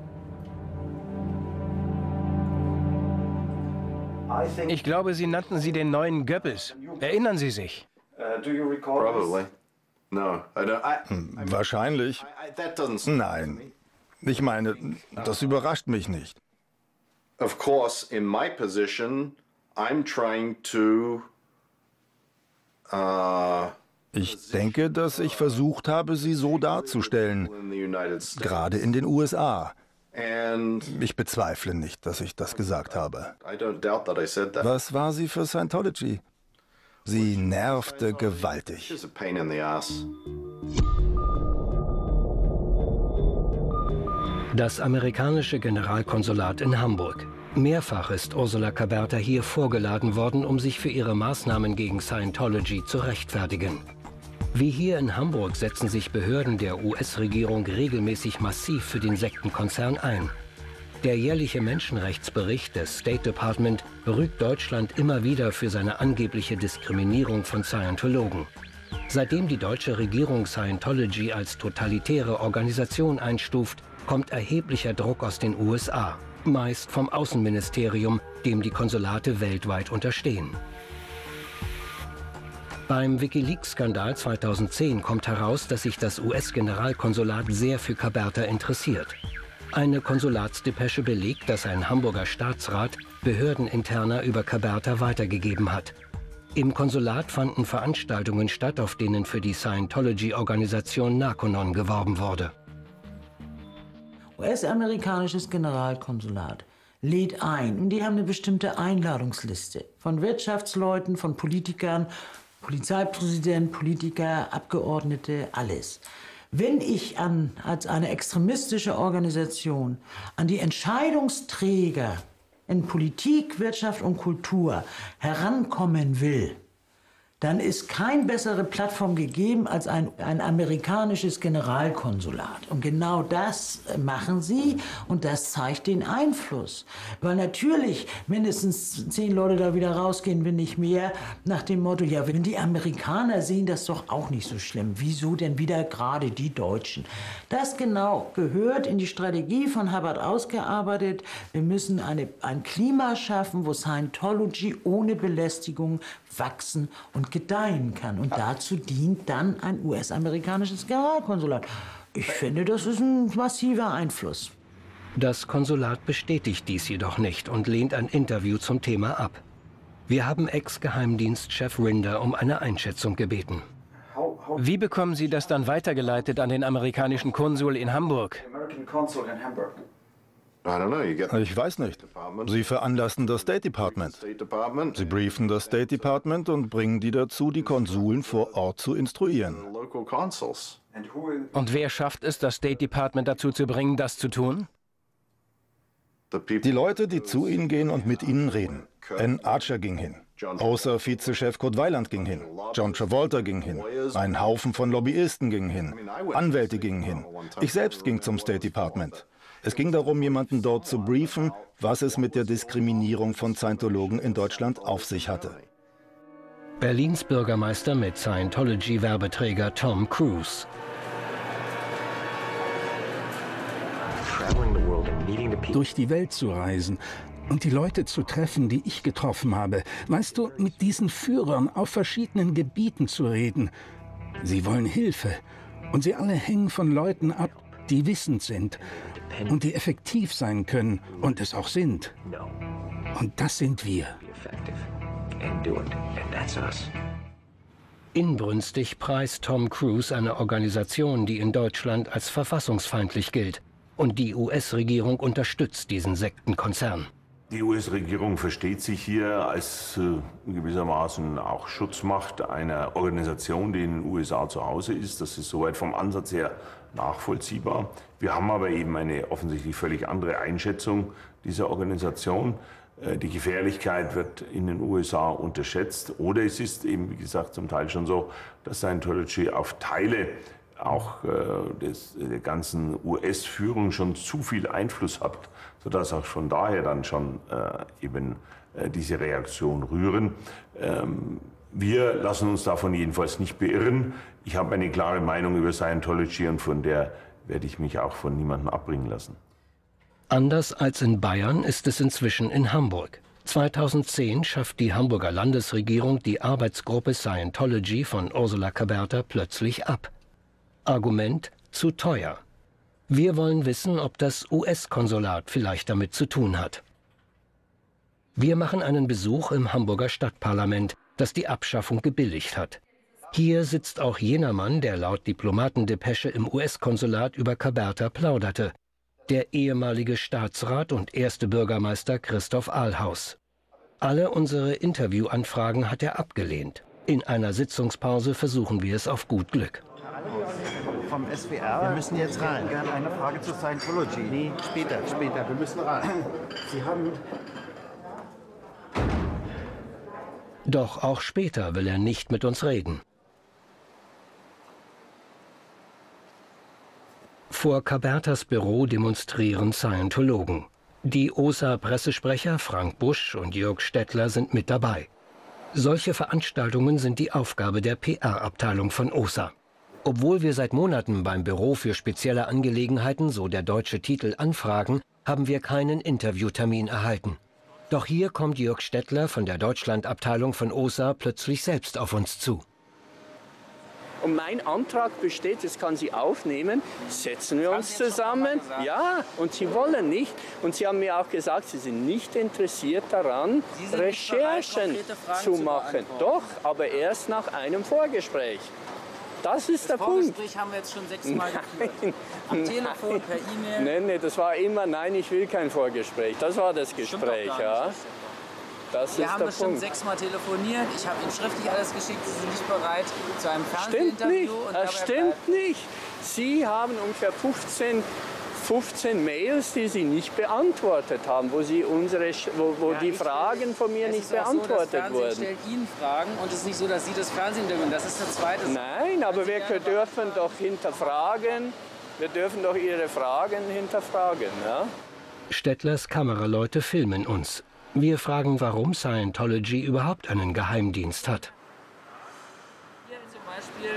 Ich glaube, Sie nannten sie den neuen Goebbels. Erinnern Sie sich? No, I don't, I, I mean, wahrscheinlich. I, I, that doesn't Nein. Ich meine, das überrascht mich nicht. Of course, in my position, I'm trying to, uh, ich denke, dass ich versucht habe, sie so darzustellen, gerade in den U S A. Ich bezweifle nicht, dass ich das gesagt habe. Was war sie für Scientology? Sie nervte gewaltig. Das amerikanische Generalkonsulat in Hamburg. Mehrfach ist Ursula Caberta hier vorgeladen worden, um sich für ihre Maßnahmen gegen Scientology zu rechtfertigen. Wie hier in Hamburg setzen sich Behörden der U S-Regierung regelmäßig massiv für den Sektenkonzern ein. Der jährliche Menschenrechtsbericht des State Department rügt Deutschland immer wieder für seine angebliche Diskriminierung von Scientologen. Seitdem die deutsche Regierung Scientology als totalitäre Organisation einstuft, kommt erheblicher Druck aus den U S A, meist vom Außenministerium, dem die Konsulate weltweit unterstehen. Beim WikiLeaks-Skandal zweitausendzehn kommt heraus, dass sich das U S-Generalkonsulat sehr für Caberta interessiert. Eine Konsulatsdepesche belegt, dass ein Hamburger Staatsrat Behördeninterner über Caberta weitergegeben hat. Im Konsulat fanden Veranstaltungen statt, auf denen für die Scientology-Organisation Narconon geworben wurde. U S-amerikanisches Generalkonsulat lädt ein. Und die haben eine bestimmte Einladungsliste von Wirtschaftsleuten, von Politikern, Polizeipräsident, Politiker, Abgeordnete, alles. Wenn ich an, als eine extremistische Organisation an die Entscheidungsträger in Politik, Wirtschaft und Kultur herankommen will, dann ist keine bessere Plattform gegeben als ein, ein amerikanisches Generalkonsulat. Und genau das machen sie und das zeigt den Einfluss. Weil natürlich mindestens zehn Leute da wieder rausgehen, wenn nicht mehr, nach dem Motto, ja, wenn die Amerikaner sehen, das ist doch auch nicht so schlimm. Wieso denn wieder gerade die Deutschen? Das genau gehört in die Strategie von Hubbard ausgearbeitet. Wir müssen eine, ein Klima schaffen, wo Scientology ohne Belästigung wachsen und gedeihen kann. Und dazu dient dann ein U S-amerikanisches Generalkonsulat. Ich finde, das ist ein massiver Einfluss. Das Konsulat bestätigt dies jedoch nicht und lehnt ein Interview zum Thema ab. Wir haben Ex-Geheimdienstchef Rinder um eine Einschätzung gebeten. Wie bekommen Sie das dann weitergeleitet an den amerikanischen Konsul in Hamburg? Ich weiß nicht. Sie veranlassen das State Department. Sie briefen das State Department und bringen die dazu, die Konsuln vor Ort zu instruieren. Und wer schafft es, das State Department dazu zu bringen, das zu tun? Die Leute, die zu ihnen gehen und mit ihnen reden. Ann Archer ging hin. Außer Vizechef Kurt Weiland ging hin. John Travolta ging hin. Ein Haufen von Lobbyisten ging hin. Anwälte gingen hin. Ich selbst ging zum State Department. Es ging darum, jemanden dort zu briefen, was es mit der Diskriminierung von Scientologen in Deutschland auf sich hatte. Berlins Bürgermeister mit Scientology-Werbeträger Tom Cruise. Durch die Welt zu reisen und die Leute zu treffen, die ich getroffen habe. Weißt du, mit diesen Führern auf verschiedenen Gebieten zu reden. Sie wollen Hilfe und sie alle hängen von Leuten ab, die wissend sind und die effektiv sein können und es auch sind. Und das sind wir. Inbrünstig preist Tom Cruise eine Organisation, die in Deutschland als verfassungsfeindlich gilt. Und die U S-Regierung unterstützt diesen Sektenkonzern. Die U S-Regierung versteht sich hier als äh, gewissermaßen auch Schutzmacht einer Organisation, die in den U S A zu Hause ist. Das ist soweit vom Ansatz her nachvollziehbar. Wir haben aber eben eine offensichtlich völlig andere Einschätzung dieser Organisation. Äh, die Gefährlichkeit wird in den U S A unterschätzt. Oder es ist eben, wie gesagt, zum Teil schon so, dass Scientology auf Teile auch äh, des, der ganzen U S-Führung schon zu viel Einfluss hat, sodass auch von daher dann schon äh, eben äh, diese Reaktion rühren. Ähm, wir lassen uns davon jedenfalls nicht beirren. Ich habe eine klare Meinung über Scientology und von der werde ich mich auch von niemandem abbringen lassen. Anders als in Bayern ist es inzwischen in Hamburg. zweitausendzehn schafft die Hamburger Landesregierung die Arbeitsgruppe Scientology von Ursula Caberta plötzlich ab. Argument: zu teuer. Wir wollen wissen, ob das U S-Konsulat vielleicht damit zu tun hat. Wir machen einen Besuch im Hamburger Stadtparlament, das die Abschaffung gebilligt hat. Hier sitzt auch jener Mann, der laut Diplomatendepesche im U S-Konsulat über Caberta plauderte, der ehemalige Staatsrat und erste Bürgermeister Christoph Ahlhaus. Alle unsere Interviewanfragen hat er abgelehnt. In einer Sitzungspause versuchen wir es auf gut Glück. Vom S W R. Wir müssen jetzt rein. Ich hätte gerne eine Frage zu Scientology. Nee, später, später. Wir müssen rein. Sie haben... Doch auch später will er nicht mit uns reden. Vor Cabertas Büro demonstrieren Scientologen. Die O S A-Pressesprecher Frank Busch und Jörg Stettler sind mit dabei. Solche Veranstaltungen sind die Aufgabe der P R-Abteilung von O S A. Obwohl wir seit Monaten beim Büro für spezielle Angelegenheiten, so der deutsche Titel, anfragen, haben wir keinen Interviewtermin erhalten. Doch hier kommt Jörg Stettler von der Deutschlandabteilung von O S A plötzlich selbst auf uns zu. Und mein Antrag besteht, das kann sie aufnehmen, setzen wir uns zusammen. Ja, und sie wollen nicht. Und sie haben mir auch gesagt, sie sind nicht interessiert daran, Recherchen zu machen. Doch, aber erst nach einem Vorgespräch. Das ist der Punkt. Das Vorgespräch haben wir jetzt schon sechsmal geführt. Am Telefon, per E-Mail. Nein, nein, das war immer, nein, ich will kein Vorgespräch. Das war das Gespräch, ja. Das wir haben bestimmt sechsmal telefoniert, ich habe Ihnen schriftlich alles geschickt, Sie sind nicht bereit zu einem Fernsehinterview. Das stimmt nicht. Sie haben ungefähr fünfzehn Mails, die Sie nicht beantwortet haben, wo, Sie unsere, wo, wo ja, die Fragen von mir nicht beantwortet so, wurden. Stellt Ihnen Fragen und es ist nicht so, dass Sie das Fernsehinterview, das ist eine zweite Sache. Nein, aber wir dürfen doch hinterfragen, wir dürfen doch Ihre Fragen hinterfragen. Ja? Stettlers Kameraleute filmen uns. Wir fragen, warum Scientology überhaupt einen Geheimdienst hat. Hier zum Beispiel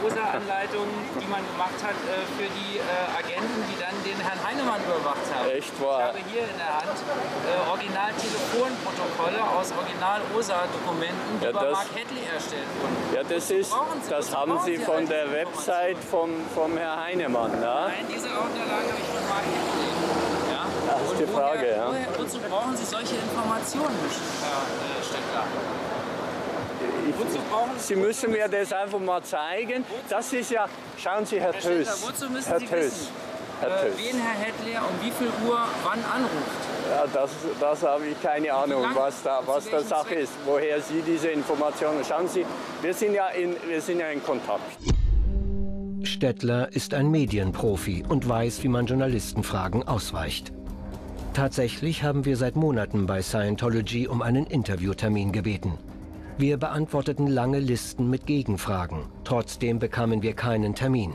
O S A-Anleitungen, die man gemacht hat äh, für die äh, Agenten, die dann den Herrn Heinemann überwacht haben. Echt wahr? Ich habe hier in der Hand äh, Original-Telefonprotokolle aus Original-O S A-Dokumenten, die ja, über Mark Hadley erstellt wurden. Ja, das, ist, Sie, das haben Sie von der Website vom, vom Herrn Heinemann, ne? Nein, diese Unterlagen habe ich von Mark Hadley. Das ist die Frage, ja. Wozu brauchen Sie solche Informationen, Herr Stettler? Sie müssen mir das einfach mal zeigen. Das ist ja, schauen Sie, Herr Tös. Herr Stettler, wozu müssen Sie wissen, wen Herr Hadley um wie viel Uhr wann anruft? Ja, das, das habe ich keine Ahnung, was da, was da Sache ist, woher Sie diese Informationen. Schauen Sie, wir sind ja in, wir sind ja in Kontakt. Stettler ist ein Medienprofi und weiß, wie man Journalistenfragen ausweicht. Tatsächlich haben wir seit Monaten bei Scientology um einen Interviewtermin gebeten. Wir beantworteten lange Listen mit Gegenfragen. Trotzdem bekamen wir keinen Termin.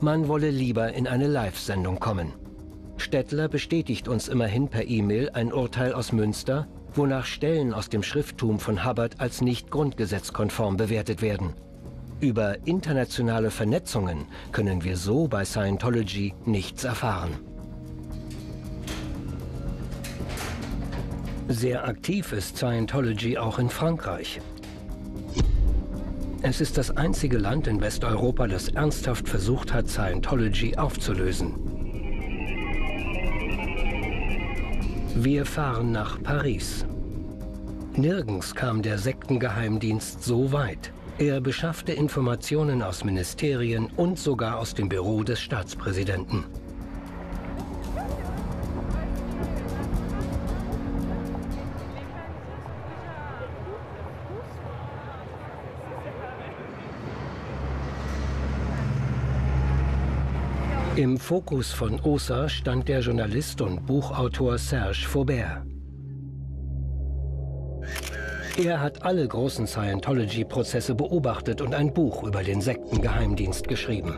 Man wolle lieber in eine Live-Sendung kommen. Stettler bestätigt uns immerhin per E-Mail ein Urteil aus Münster, wonach Stellen aus dem Schrifttum von Hubbard als nicht grundgesetzkonform bewertet werden. Über internationale Vernetzungen können wir so bei Scientology nichts erfahren. Sehr aktiv ist Scientology auch in Frankreich. Es ist das einzige Land in Westeuropa, das ernsthaft versucht hat, Scientology aufzulösen. Wir fahren nach Paris. Nirgends kam der Sektengeheimdienst so weit. Er beschaffte Informationen aus Ministerien und sogar aus dem Büro des Staatspräsidenten. Im Fokus von O S A stand der Journalist und Buchautor Serge Faubert. Er hat alle großen Scientology-Prozesse beobachtet und ein Buch über den Sektengeheimdienst geschrieben.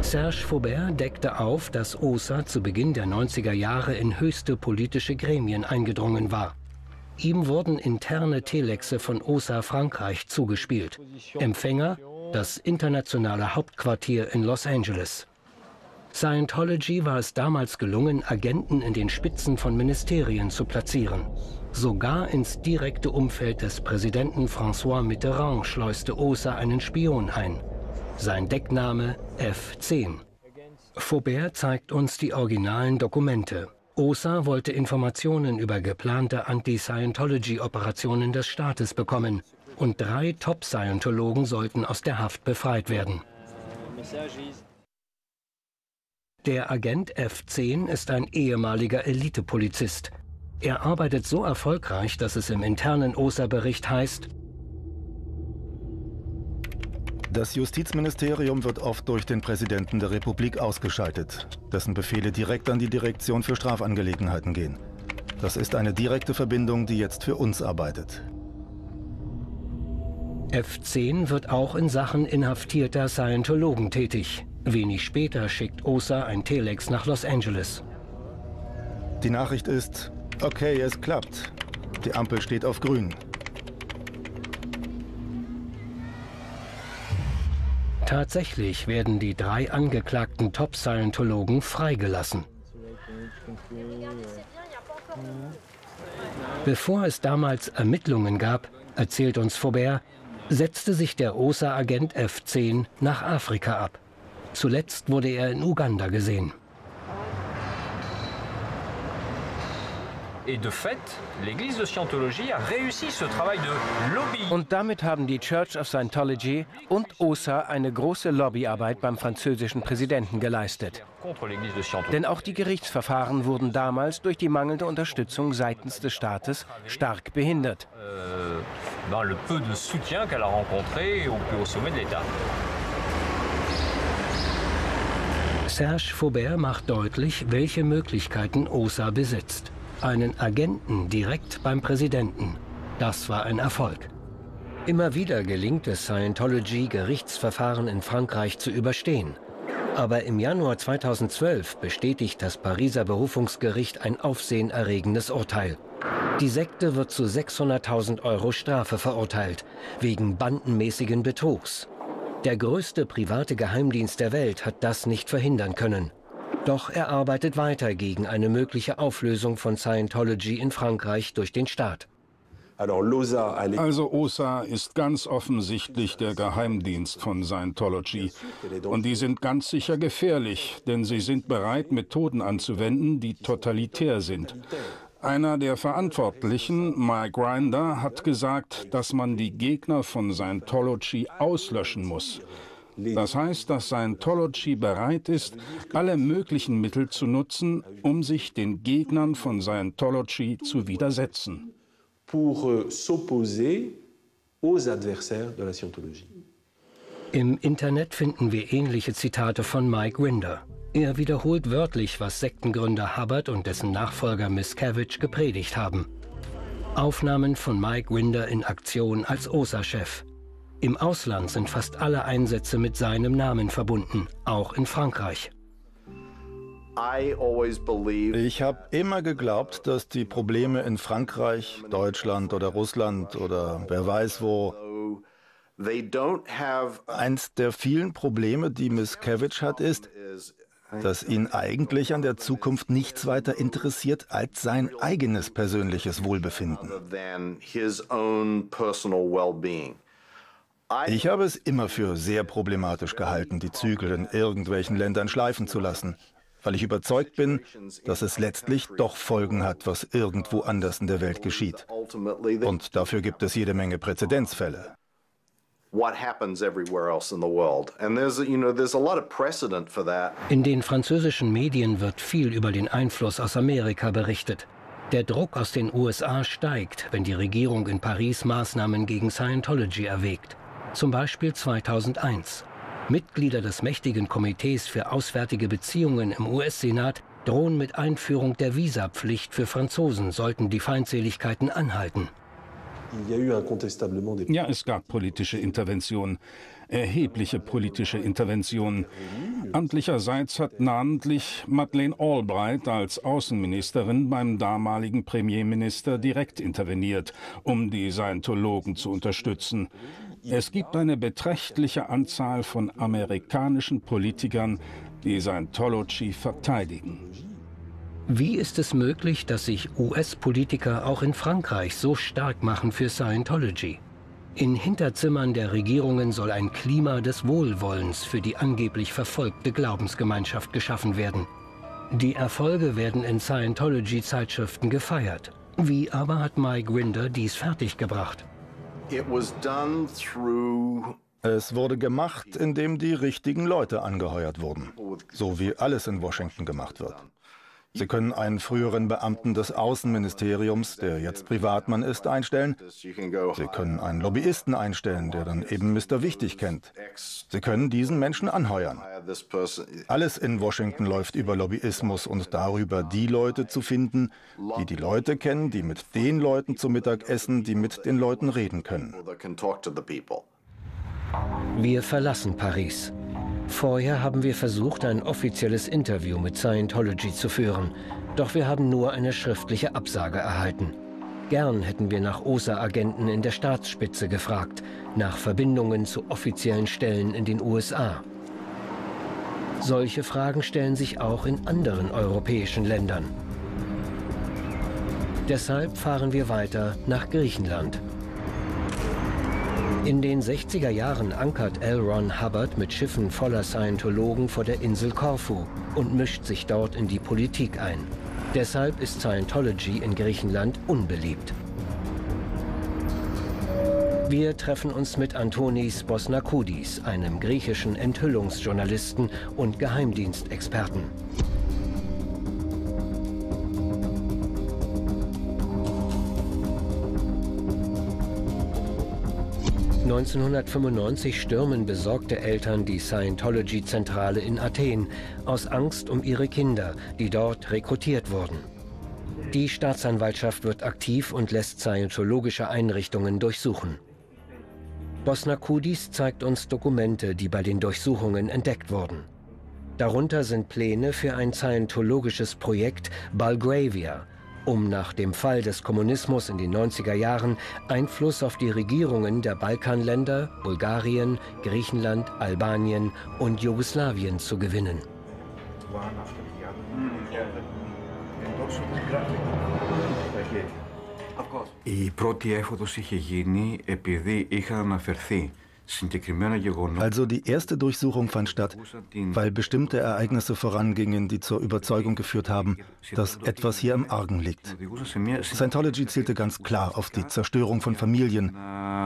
Serge Faubert deckte auf, dass O S A zu Beginn der neunziger Jahre in höchste politische Gremien eingedrungen war. Ihm wurden interne Telexe von O S A Frankreich zugespielt. Empfänger: das internationale Hauptquartier in Los Angeles. Scientology war es damals gelungen, Agenten in den Spitzen von Ministerien zu platzieren. Sogar ins direkte Umfeld des Präsidenten François Mitterrand schleuste Ossa einen Spion ein. Sein Deckname F zehn. Faubert zeigt uns die originalen Dokumente. Ossa wollte Informationen über geplante Anti-Scientology-Operationen des Staates bekommen. Und drei Top-Scientologen sollten aus der Haft befreit werden. Der Agent F zehn ist ein ehemaliger Elitepolizist. Er arbeitet so erfolgreich, dass es im internen Ossa-Bericht heißt: Das Justizministerium wird oft durch den Präsidenten der Republik ausgeschaltet, dessen Befehle direkt an die Direktion für Strafangelegenheiten gehen. Das ist eine direkte Verbindung, die jetzt für uns arbeitet. F zehn wird auch in Sachen inhaftierter Scientologen tätig. Wenig später schickt Ossa ein Telex nach Los Angeles. Die Nachricht ist: Okay, es klappt. Die Ampel steht auf grün. Tatsächlich werden die drei angeklagten Top-Scientologen freigelassen. Bevor es damals Ermittlungen gab, erzählt uns Faubert, setzte sich der Ossa-Agent F zehn nach Afrika ab. Zuletzt wurde er in Uganda gesehen. Und damit haben die Church of Scientology und Ossa eine große Lobbyarbeit beim französischen Präsidenten geleistet. Denn auch die Gerichtsverfahren wurden damals durch die mangelnde Unterstützung seitens des Staates stark behindert. Serge Faubert macht deutlich, welche Möglichkeiten Ossa besitzt. Einen Agenten direkt beim Präsidenten. Das war ein Erfolg. Immer wieder gelingt es Scientology, Gerichtsverfahren in Frankreich zu überstehen. Aber im Januar zweitausendzwölf bestätigt das Pariser Berufungsgericht ein aufsehenerregendes Urteil. Die Sekte wird zu sechshunderttausend Euro Strafe verurteilt, wegen bandenmäßigen Betrugs. Der größte private Geheimdienst der Welt hat das nicht verhindern können. Doch er arbeitet weiter gegen eine mögliche Auflösung von Scientology in Frankreich durch den Staat. Also Ossa ist ganz offensichtlich der Geheimdienst von Scientology. Und die sind ganz sicher gefährlich, denn sie sind bereit, Methoden anzuwenden, die totalitär sind. Einer der Verantwortlichen, Mike Rinder, hat gesagt, dass man die Gegner von Scientology auslöschen muss. Das heißt, dass Scientology bereit ist, alle möglichen Mittel zu nutzen, um sich den Gegnern von Scientology zu widersetzen. Im Internet finden wir ähnliche Zitate von Mike Rinder. Er wiederholt wörtlich, was Sektengründer Hubbard und dessen Nachfolger Miscavige gepredigt haben. Aufnahmen von Mike Rinder in Aktion als Ossa-Chef. Im Ausland sind fast alle Einsätze mit seinem Namen verbunden, auch in Frankreich. Ich habe immer geglaubt, dass die Probleme in Frankreich, Deutschland oder Russland oder wer weiß wo, eins der vielen Probleme, die Miscavige hat, ist, dass ihn eigentlich an der Zukunft nichts weiter interessiert als sein eigenes persönliches Wohlbefinden. Ich habe es immer für sehr problematisch gehalten, die Zügel in irgendwelchen Ländern schleifen zu lassen, weil ich überzeugt bin, dass es letztlich doch Folgen hat, was irgendwo anders in der Welt geschieht. Und dafür gibt es jede Menge Präzedenzfälle. In den französischen Medien wird viel über den Einfluss aus Amerika berichtet. Der Druck aus den U S A steigt, wenn die Regierung in Paris Maßnahmen gegen Scientology erwägt. Zum Beispiel zweitausendeins. Mitglieder des mächtigen Komitees für auswärtige Beziehungen im U S-Senat drohen mit Einführung der Visapflicht für Franzosen, sollten die Feindseligkeiten anhalten. Ja, es gab politische Interventionen, erhebliche politische Interventionen. Amtlicherseits hat namentlich Madeleine Albright als Außenministerin beim damaligen Premierminister direkt interveniert, um die Scientologen zu unterstützen. Es gibt eine beträchtliche Anzahl von amerikanischen Politikern, die Scientology verteidigen. Wie ist es möglich, dass sich U S-Politiker auch in Frankreich so stark machen für Scientology? In Hinterzimmern der Regierungen soll ein Klima des Wohlwollens für die angeblich verfolgte Glaubensgemeinschaft geschaffen werden. Die Erfolge werden in Scientology-Zeitschriften gefeiert. Wie aber hat Mike Rinder dies fertiggebracht? Es wurde gemacht, indem die richtigen Leute angeheuert wurden, so wie alles in Washington gemacht wird. Sie können einen früheren Beamten des Außenministeriums, der jetzt Privatmann ist, einstellen. Sie können einen Lobbyisten einstellen, der dann eben Mister Wichtig kennt. Sie können diesen Menschen anheuern. Alles in Washington läuft über Lobbyismus und darüber, die Leute zu finden, die die Leute kennen, die mit den Leuten zu Mittag essen, die mit den Leuten reden können. Wir verlassen Paris. Vorher haben wir versucht, ein offizielles Interview mit Scientology zu führen. Doch wir haben nur eine schriftliche Absage erhalten. Gern hätten wir nach O S A-Agenten in der Staatsspitze gefragt, nach Verbindungen zu offiziellen Stellen in den U S A. Solche Fragen stellen sich auch in anderen europäischen Ländern. Deshalb fahren wir weiter nach Griechenland. In den sechziger Jahren ankert L. Ron Hubbard mit Schiffen voller Scientologen vor der Insel Korfu und mischt sich dort in die Politik ein. Deshalb ist Scientology in Griechenland unbeliebt. Wir treffen uns mit Antonis Bosnakoudis, einem griechischen Enthüllungsjournalisten und Geheimdienstexperten. neunzehnhundertfünfundneunzig stürmen besorgte Eltern die Scientology-Zentrale in Athen, aus Angst um ihre Kinder, die dort rekrutiert wurden. Die Staatsanwaltschaft wird aktiv und lässt scientologische Einrichtungen durchsuchen. Bosnakoudis zeigt uns Dokumente, die bei den Durchsuchungen entdeckt wurden. Darunter sind Pläne für ein scientologisches Projekt Belgravia, um nach dem Fall des Kommunismus in den neunziger Jahren Einfluss auf die Regierungen der Balkanländer, Bulgarien, Griechenland, Albanien und Jugoslawien zu gewinnen. Η πρώτη έφοδος είχε γίνει επειδή είχαν αναφερθεί. Also die erste Durchsuchung fand statt, weil bestimmte Ereignisse vorangingen, die zur Überzeugung geführt haben, dass etwas hier im Argen liegt. Scientology zielte ganz klar auf die Zerstörung von Familien,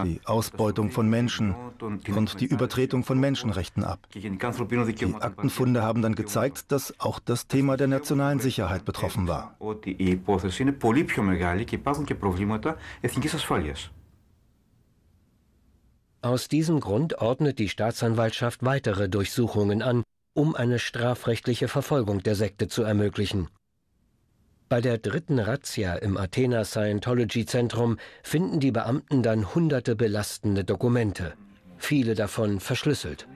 die Ausbeutung von Menschen und die Übertretung von Menschenrechten ab. Die Aktenfunde haben dann gezeigt, dass auch das Thema der nationalen Sicherheit betroffen war. Aus diesem Grund ordnet die Staatsanwaltschaft weitere Durchsuchungen an, um eine strafrechtliche Verfolgung der Sekte zu ermöglichen. Bei der dritten Razzia im Athener Scientology-Zentrum finden die Beamten dann hunderte belastende Dokumente, viele davon verschlüsselt.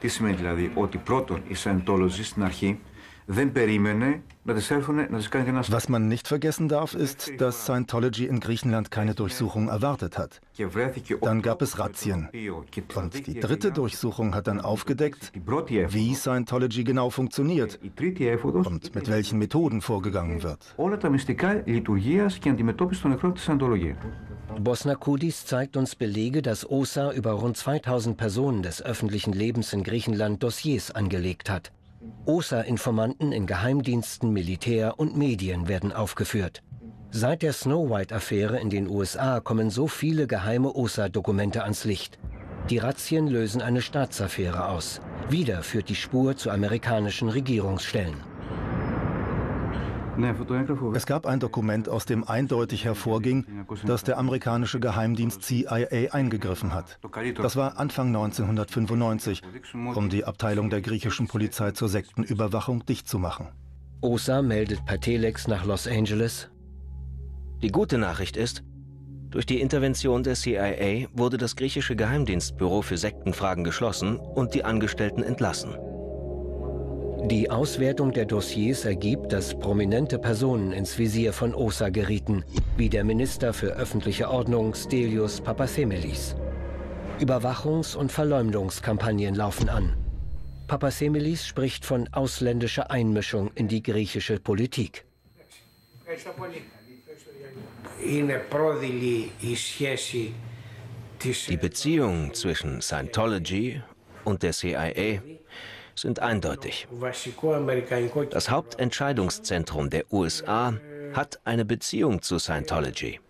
Das bedeutet also, was man nicht vergessen darf, ist, dass Scientology in Griechenland keine Durchsuchung erwartet hat. Dann gab es Razzien. Und die dritte Durchsuchung hat dann aufgedeckt, wie Scientology genau funktioniert und mit welchen Methoden vorgegangen wird. Bosnakoudis zeigt uns Belege, dass O S A über rund zweitausend Personen des öffentlichen Lebens in Griechenland Dossiers angelegt hat. O S A-Informanten in Geheimdiensten, Militär und Medien werden aufgeführt. Seit der Snow White-Affäre in den U S A kommen so viele geheime O S A-Dokumente ans Licht. Die Razzien lösen eine Staatsaffäre aus. Wieder führt die Spur zu amerikanischen Regierungsstellen. Es gab ein Dokument, aus dem eindeutig hervorging, dass der amerikanische Geheimdienst C I A eingegriffen hat. Das war Anfang neunzehnhundertfünfundneunzig, um die Abteilung der griechischen Polizei zur Sektenüberwachung dicht zu machen. O S A meldet per Telex nach Los Angeles. Die gute Nachricht ist, durch die Intervention der C I A wurde das griechische Geheimdienstbüro für Sektenfragen geschlossen und die Angestellten entlassen. Die Auswertung der Dossiers ergibt, dass prominente Personen ins Visier von Ossa gerieten, wie der Minister für öffentliche Ordnung Stelios Papathemelis. Überwachungs- und Verleumdungskampagnen laufen an. Papathemelis spricht von ausländischer Einmischung in die griechische Politik. Die Beziehungen zwischen Scientology und der C I A sind eindeutig. Das Hauptentscheidungszentrum der U S A hat eine Beziehung zu Scientology.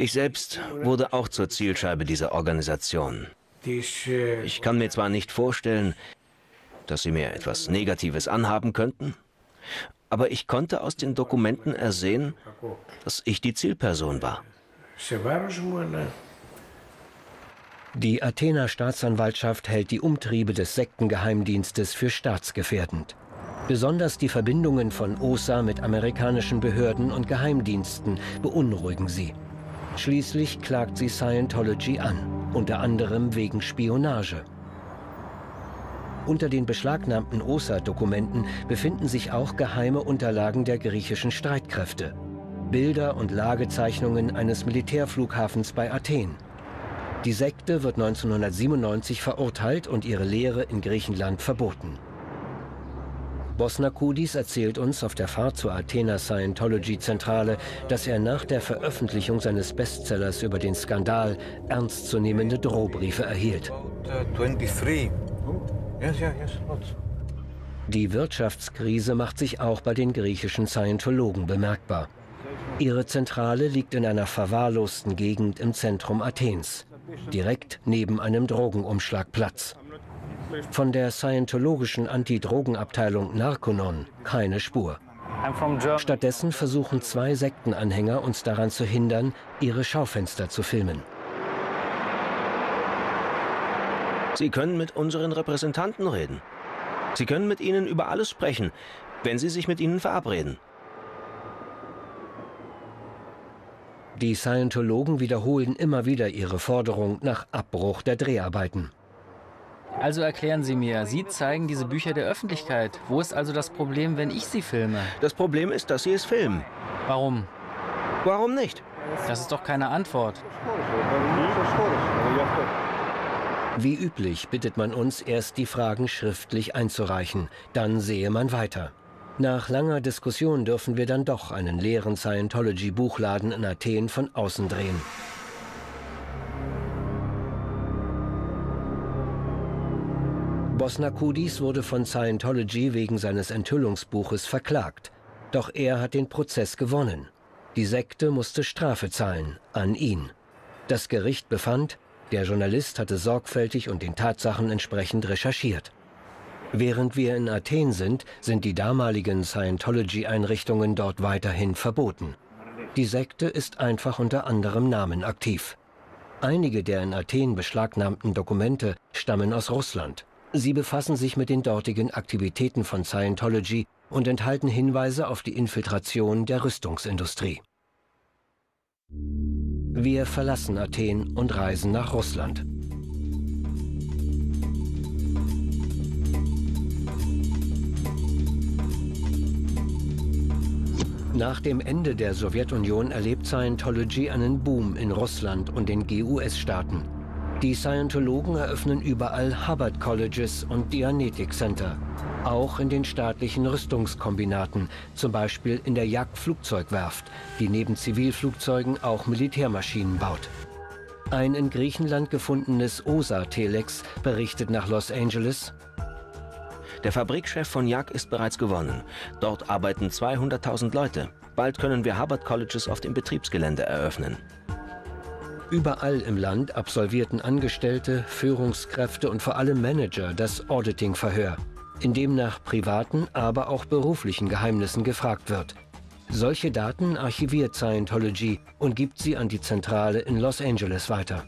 Ich selbst wurde auch zur Zielscheibe dieser Organisation. Ich kann mir zwar nicht vorstellen, dass sie mir etwas Negatives anhaben könnten, aber ich konnte aus den Dokumenten ersehen, dass ich die Zielperson war. Die Athener Staatsanwaltschaft hält die Umtriebe des Sektengeheimdienstes für staatsgefährdend. Besonders die Verbindungen von Ossa mit amerikanischen Behörden und Geheimdiensten beunruhigen sie. Schließlich klagt sie Scientology an, unter anderem wegen Spionage. Unter den beschlagnahmten Ossa-Dokumenten befinden sich auch geheime Unterlagen der griechischen Streitkräfte, Bilder und Lagezeichnungen eines Militärflughafens bei Athen. Die Sekte wird neunzehnhundertsiebenundneunzig verurteilt und ihre Lehre in Griechenland verboten. Bosnakoudis erzählt uns auf der Fahrt zur Athener Scientology-Zentrale, dass er nach der Veröffentlichung seines Bestsellers über den Skandal ernstzunehmende Drohbriefe erhielt. Die Wirtschaftskrise macht sich auch bei den griechischen Scientologen bemerkbar. Ihre Zentrale liegt in einer verwahrlosten Gegend im Zentrum Athens, direkt neben einem Drogenumschlagplatz. Von der scientologischen Antidrogenabteilung Narconon keine Spur. Stattdessen versuchen zwei Sektenanhänger, uns daran zu hindern, ihre Schaufenster zu filmen. Sie können mit unseren Repräsentanten reden. Sie können mit ihnen über alles sprechen, wenn sie sich mit ihnen verabreden. Die Scientologen wiederholen immer wieder ihre Forderung nach Abbruch der Dreharbeiten. Also erklären Sie mir, Sie zeigen diese Bücher der Öffentlichkeit. Wo ist also das Problem, wenn ich sie filme? Das Problem ist, dass Sie es filmen. Warum? Warum nicht? Das ist doch keine Antwort. Wie üblich bittet man uns, erst die Fragen schriftlich einzureichen. Dann sehe man weiter. Nach langer Diskussion dürfen wir dann doch einen leeren Scientology-Buchladen in Athen von außen drehen. Bosnakoudis wurde von Scientology wegen seines Enthüllungsbuches verklagt. Doch er hat den Prozess gewonnen. Die Sekte musste Strafe zahlen, an ihn. Das Gericht befand, der Journalist hatte sorgfältig und den Tatsachen entsprechend recherchiert. Während wir in Athen sind, sind die damaligen Scientology-Einrichtungen dort weiterhin verboten. Die Sekte ist einfach unter anderem Namen aktiv. Einige der in Athen beschlagnahmten Dokumente stammen aus Russland. Sie befassen sich mit den dortigen Aktivitäten von Scientology und enthalten Hinweise auf die Infiltration der Rüstungsindustrie. Wir verlassen Athen und reisen nach Russland. Nach dem Ende der Sowjetunion erlebt Scientology einen Boom in Russland und den G U S-Staaten. Die Scientologen eröffnen überall Hubbard Colleges und Dianetic Center, auch in den staatlichen Rüstungskombinaten, zum Beispiel in der Jagdflugzeugwerft, die neben Zivilflugzeugen auch Militärmaschinen baut. Ein in Griechenland gefundenes O S A-Telex berichtet nach Los Angeles: Der Fabrikchef von Jag ist bereits gewonnen. Dort arbeiten zweihunderttausend Leute. Bald können wir Hubbard Colleges auf dem Betriebsgelände eröffnen. Überall im Land absolvierten Angestellte, Führungskräfte und vor allem Manager das Auditing-Verhör, in dem nach privaten, aber auch beruflichen Geheimnissen gefragt wird. Solche Daten archiviert Scientology und gibt sie an die Zentrale in Los Angeles weiter.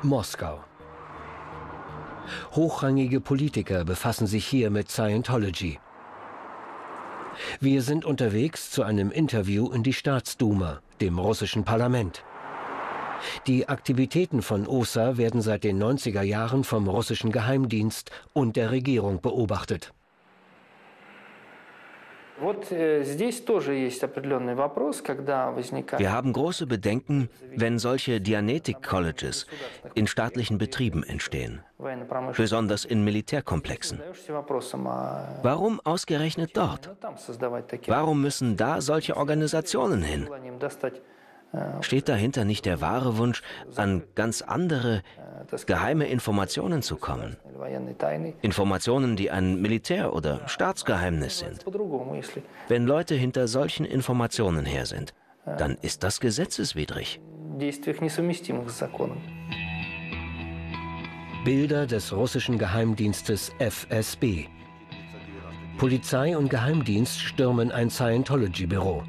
Moskau. Hochrangige Politiker befassen sich hier mit Scientology. Wir sind unterwegs zu einem Interview in die Staatsduma, dem russischen Parlament. Die Aktivitäten von O S A werden seit den neunziger Jahren vom russischen Geheimdienst und der Regierung beobachtet. Wir haben große Bedenken, wenn solche Dianetik-Colleges in staatlichen Betrieben entstehen, besonders in Militärkomplexen. Warum ausgerechnet dort? Warum müssen da solche Organisationen hin? Steht dahinter nicht der wahre Wunsch, an ganz andere, geheime Informationen zu kommen? Informationen, die ein Militär- oder Staatsgeheimnis sind. Wenn Leute hinter solchen Informationen her sind, dann ist das gesetzeswidrig. Bilder des russischen Geheimdienstes F S B. Polizei und Geheimdienst stürmen ein Scientology-Büro.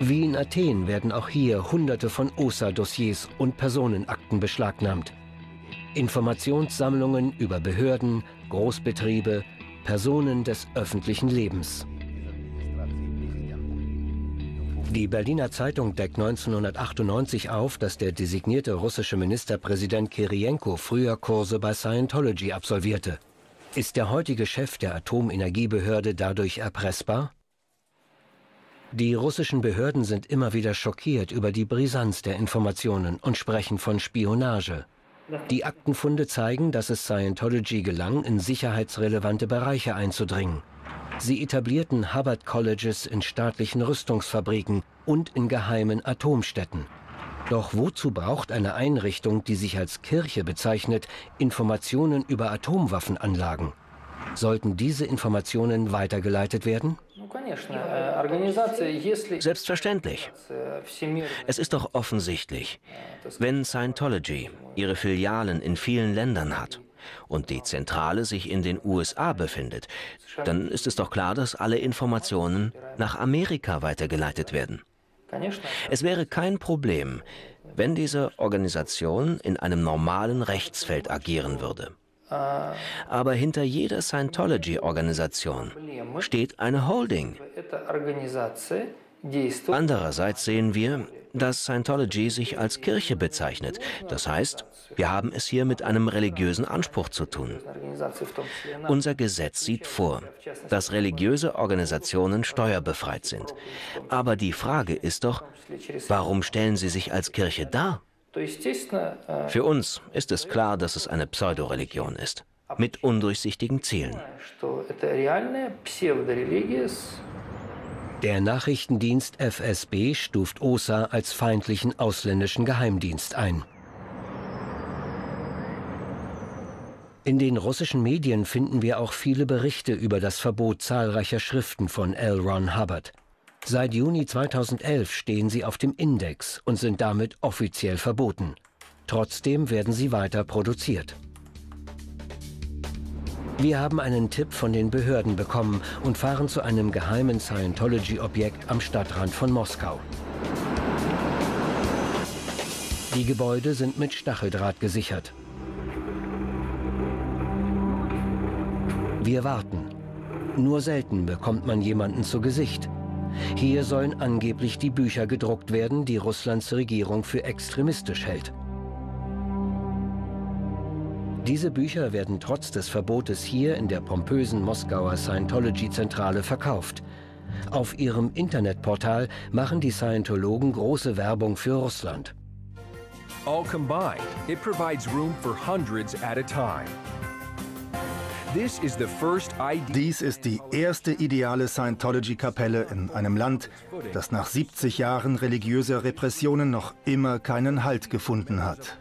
Wie in Athen werden auch hier Hunderte von O S A-Dossiers und Personenakten beschlagnahmt. Informationssammlungen über Behörden, Großbetriebe, Personen des öffentlichen Lebens. Die Berliner Zeitung deckt neunzehnhundertachtundneunzig auf, dass der designierte russische Ministerpräsident Kirienko früher Kurse bei Scientology absolvierte. Ist der heutige Chef der Atomenergiebehörde dadurch erpressbar? Die russischen Behörden sind immer wieder schockiert über die Brisanz der Informationen und sprechen von Spionage. Die Aktenfunde zeigen, dass es Scientology gelang, in sicherheitsrelevante Bereiche einzudringen. Sie etablierten Hubbard Colleges in staatlichen Rüstungsfabriken und in geheimen Atomstätten. Doch wozu braucht eine Einrichtung, die sich als Kirche bezeichnet, Informationen über Atomwaffenanlagen? Sollten diese Informationen weitergeleitet werden? Selbstverständlich. Es ist doch offensichtlich, wenn Scientology ihre Filialen in vielen Ländern hat und die Zentrale sich in den U S A befindet, dann ist es doch klar, dass alle Informationen nach Amerika weitergeleitet werden. Es wäre kein Problem, wenn diese Organisation in einem normalen Rechtsfeld agieren würde. Aber hinter jeder Scientology-Organisation steht eine Holding. Andererseits sehen wir, dass Scientology sich als Kirche bezeichnet. Das heißt, wir haben es hier mit einem religiösen Anspruch zu tun. Unser Gesetz sieht vor, dass religiöse Organisationen steuerbefreit sind. Aber die Frage ist doch, warum stellen sie sich als Kirche dar? Für uns ist es klar, dass es eine Pseudoreligion ist, mit undurchsichtigen Zielen. Der Nachrichtendienst F S B stuft O S A als feindlichen ausländischen Geheimdienst ein. In den russischen Medien finden wir auch viele Berichte über das Verbot zahlreicher Schriften von L. Ron Hubbard. Seit Juni zweitausendelf stehen sie auf dem Index und sind damit offiziell verboten. Trotzdem werden sie weiter produziert. Wir haben einen Tipp von den Behörden bekommen und fahren zu einem geheimen Scientology-Objekt am Stadtrand von Moskau. Die Gebäude sind mit Stacheldraht gesichert. Wir warten. Nur selten bekommt man jemanden zu Gesicht. Hier sollen angeblich die Bücher gedruckt werden, die Russlands Regierung für extremistisch hält. Diese Bücher werden trotz des Verbotes hier in der pompösen Moskauer Scientology-Zentrale verkauft. Auf ihrem Internetportal machen die Scientologen große Werbung für Russland. All combined, it provides room for hundreds at a time. Dies ist die erste ideale Scientology-Kapelle in einem Land, das nach siebzig Jahren religiöser Repressionen noch immer keinen Halt gefunden hat.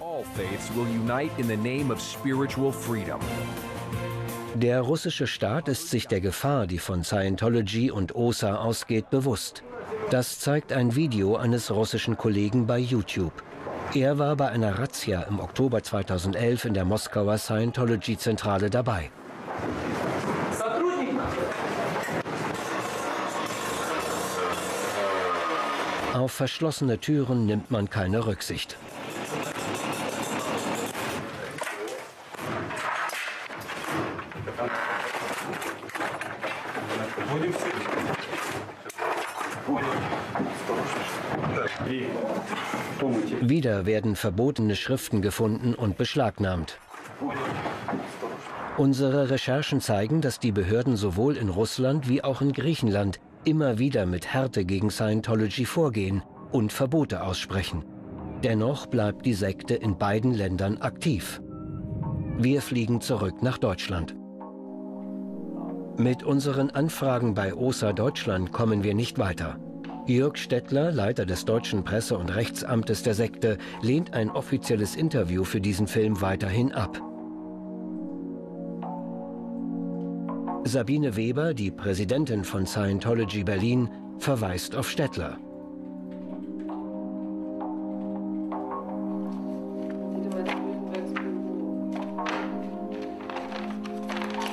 Der russische Staat ist sich der Gefahr, die von Scientology und O S A ausgeht, bewusst. Das zeigt ein Video eines russischen Kollegen bei YouTube. Er war bei einer Razzia im Oktober zweitausendelf in der Moskauer Scientology-Zentrale dabei. Auf verschlossene Türen nimmt man keine Rücksicht. Wieder werden verbotene Schriften gefunden und beschlagnahmt. Unsere Recherchen zeigen, dass die Behörden sowohl in Russland wie auch in Griechenland immer wieder mit Härte gegen Scientology vorgehen und Verbote aussprechen. Dennoch bleibt die Sekte in beiden Ländern aktiv. Wir fliegen zurück nach Deutschland. Mit unseren Anfragen bei O S A Deutschland kommen wir nicht weiter. Jörg Stettler, Leiter des deutschen Presse- und Rechtsamtes der Sekte, lehnt ein offizielles Interview für diesen Film weiterhin ab. Sabine Weber, die Präsidentin von Scientology Berlin, verweist auf Stettler.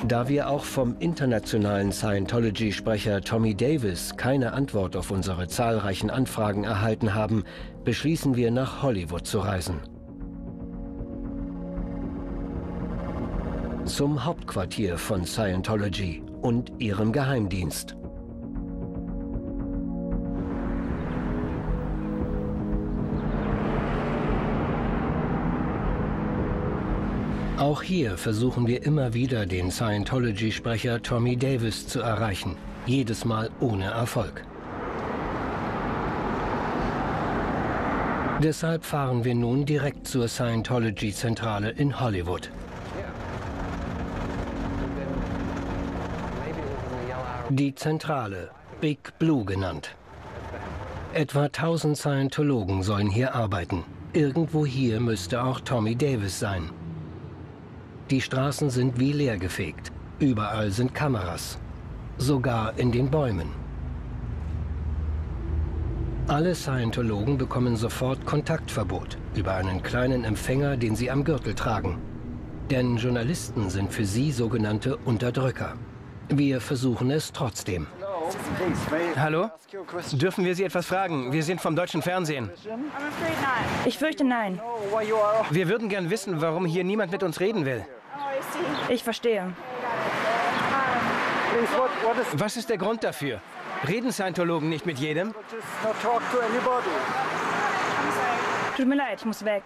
Da wir auch vom internationalen Scientology-Sprecher Tommy Davis keine Antwort auf unsere zahlreichen Anfragen erhalten haben, beschließen wir, nach Hollywood zu reisen. Zum Hauptquartier von Scientology und ihrem Geheimdienst. Auch hier versuchen wir immer wieder, den Scientology-Sprecher Tommy Davis zu erreichen, jedes Mal ohne Erfolg. Deshalb fahren wir nun direkt zur Scientology-Zentrale in Hollywood. Die Zentrale, Big Blue genannt. Etwa tausend Scientologen sollen hier arbeiten. Irgendwo hier müsste auch Tommy Davis sein. Die Straßen sind wie leergefegt. Überall sind Kameras. Sogar in den Bäumen. Alle Scientologen bekommen sofort Kontaktverbot über einen kleinen Empfänger, den sie am Gürtel tragen. Denn Journalisten sind für sie sogenannte Unterdrücker. Wir versuchen es trotzdem. Hallo? Dürfen wir Sie etwas fragen? Wir sind vom deutschen Fernsehen. Ich fürchte, nein. Wir würden gern wissen, warum hier niemand mit uns reden will. Ich verstehe. Was ist der Grund dafür? Reden Scientologen nicht mit jedem? Tut mir leid, ich muss weg.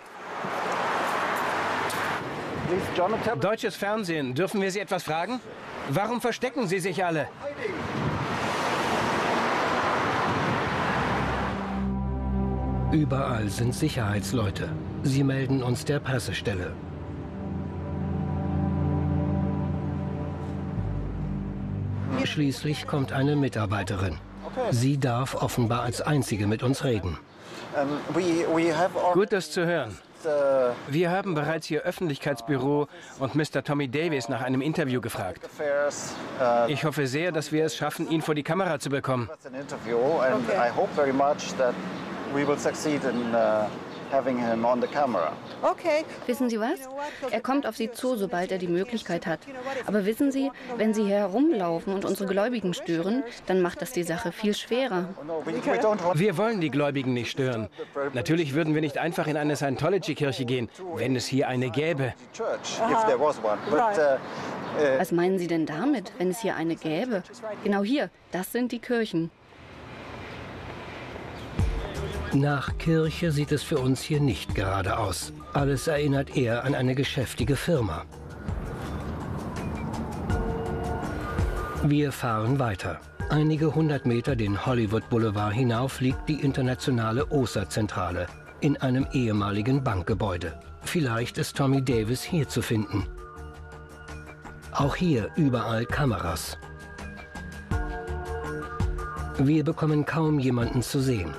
Deutsches Fernsehen, dürfen wir Sie etwas fragen? Warum verstecken Sie sich alle? Überall sind Sicherheitsleute. Sie melden uns der Pressestelle. Schließlich kommt eine Mitarbeiterin. Sie darf offenbar als einzige mit uns reden. Gut, das zu hören. Wir haben bereits Ihr Öffentlichkeitsbüro und Mister Tommy Davis nach einem Interview gefragt. Ich hoffe sehr, dass wir es schaffen, ihn vor die Kamera zu bekommen. Okay. Okay. Wissen Sie was? Er kommt auf Sie zu, sobald er die Möglichkeit hat. Aber wissen Sie, wenn Sie hier herumlaufen und unsere Gläubigen stören, dann macht das die Sache viel schwerer. Wir wollen die Gläubigen nicht stören. Natürlich würden wir nicht einfach in eine Scientology-Kirche gehen, wenn es hier eine gäbe. Aha. Was meinen Sie denn damit, wenn es hier eine gäbe? Genau hier, das sind die Kirchen. Nach Kirche sieht es für uns hier nicht gerade aus. Alles erinnert eher an eine geschäftige Firma. Wir fahren weiter. Einige hundert Meter den Hollywood Boulevard hinauf liegt die internationale O S A-Zentrale in einem ehemaligen Bankgebäude. Vielleicht ist Tommy Davis hier zu finden. Auch hier überall Kameras. Wir bekommen kaum jemanden zu sehen.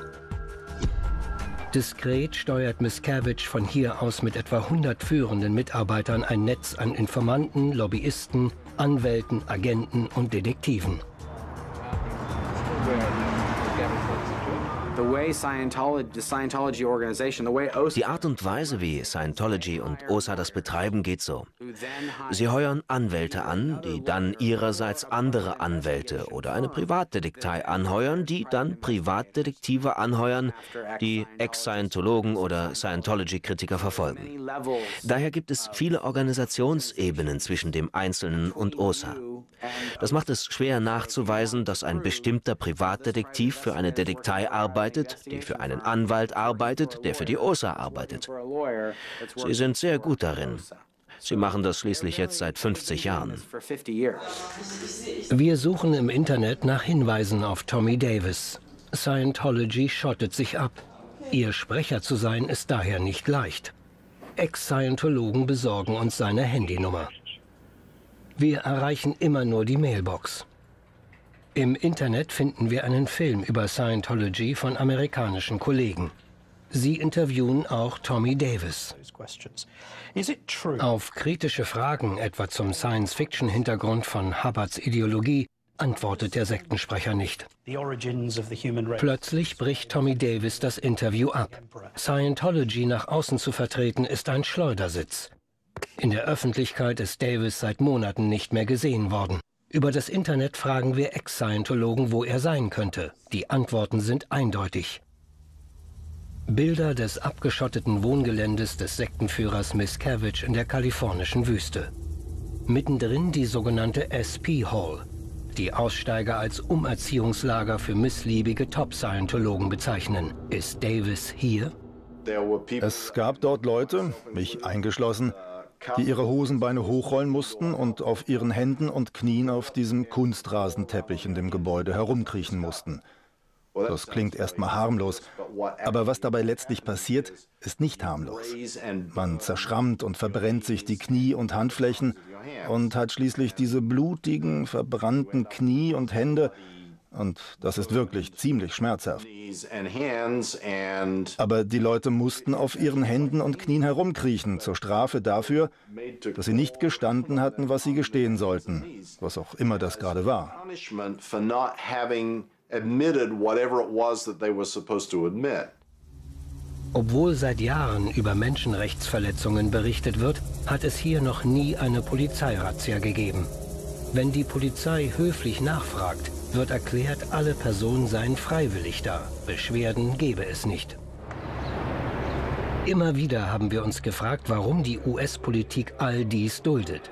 Diskret steuert Miscavige von hier aus mit etwa hundert führenden Mitarbeitern ein Netz an Informanten, Lobbyisten, Anwälten, Agenten und Detektiven. Die Art und Weise, wie Scientology und O S A das betreiben, geht so. Sie heuern Anwälte an, die dann ihrerseits andere Anwälte oder eine Privatdetektei anheuern, die dann Privatdetektive anheuern, die Ex-Scientologen oder Scientology-Kritiker verfolgen. Daher gibt es viele Organisationsebenen zwischen dem Einzelnen und O S A. Das macht es schwer nachzuweisen, dass ein bestimmter Privatdetektiv für eine Detektei arbeitet, die für einen Anwalt arbeitet, der für die O S A arbeitet. Sie sind sehr gut darin. Sie machen das schließlich jetzt seit fünfzig Jahren. Wir suchen im Internet nach Hinweisen auf Tommy Davis. Scientology schottet sich ab. Ihr Sprecher zu sein, ist daher nicht leicht. Ex-Scientologen besorgen uns seine Handynummer. Wir erreichen immer nur die Mailbox. Im Internet finden wir einen Film über Scientology von amerikanischen Kollegen. Sie interviewen auch Tommy Davis. Auf kritische Fragen, etwa zum Science-Fiction-Hintergrund von Hubbards Ideologie, antwortet der Sektensprecher nicht. Plötzlich bricht Tommy Davis das Interview ab. Scientology nach außen zu vertreten, ist ein Schleudersitz. In der Öffentlichkeit ist Davis seit Monaten nicht mehr gesehen worden. Über das Internet fragen wir Ex-Scientologen, wo er sein könnte. Die Antworten sind eindeutig. Bilder des abgeschotteten Wohngeländes des Sektenführers Miscavige in der kalifornischen Wüste. Mittendrin die sogenannte S P Hall. Die Aussteiger als Umerziehungslager für missliebige Top-Scientologen bezeichnen. Ist Davis hier? Es gab dort Leute, mich eingeschlossen, die ihre Hosenbeine hochrollen mussten und auf ihren Händen und Knien auf diesem Kunstrasenteppich in dem Gebäude herumkriechen mussten. Das klingt erstmal harmlos, aber was dabei letztlich passiert, ist nicht harmlos. Man zerschrammt und verbrennt sich die Knie und Handflächen und hat schließlich diese blutigen, verbrannten Knie und Hände, und das ist wirklich ziemlich schmerzhaft. Aber die Leute mussten auf ihren Händen und Knien herumkriechen, zur Strafe dafür, dass sie nicht gestanden hatten, was sie gestehen sollten, was auch immer das gerade war. Obwohl seit Jahren über Menschenrechtsverletzungen berichtet wird, hat es hier noch nie eine Polizeirazzia gegeben. Wenn die Polizei höflich nachfragt, wird erklärt, alle Personen seien freiwillig da. Beschwerden gebe es nicht. Immer wieder haben wir uns gefragt, warum die U S-Politik all dies duldet.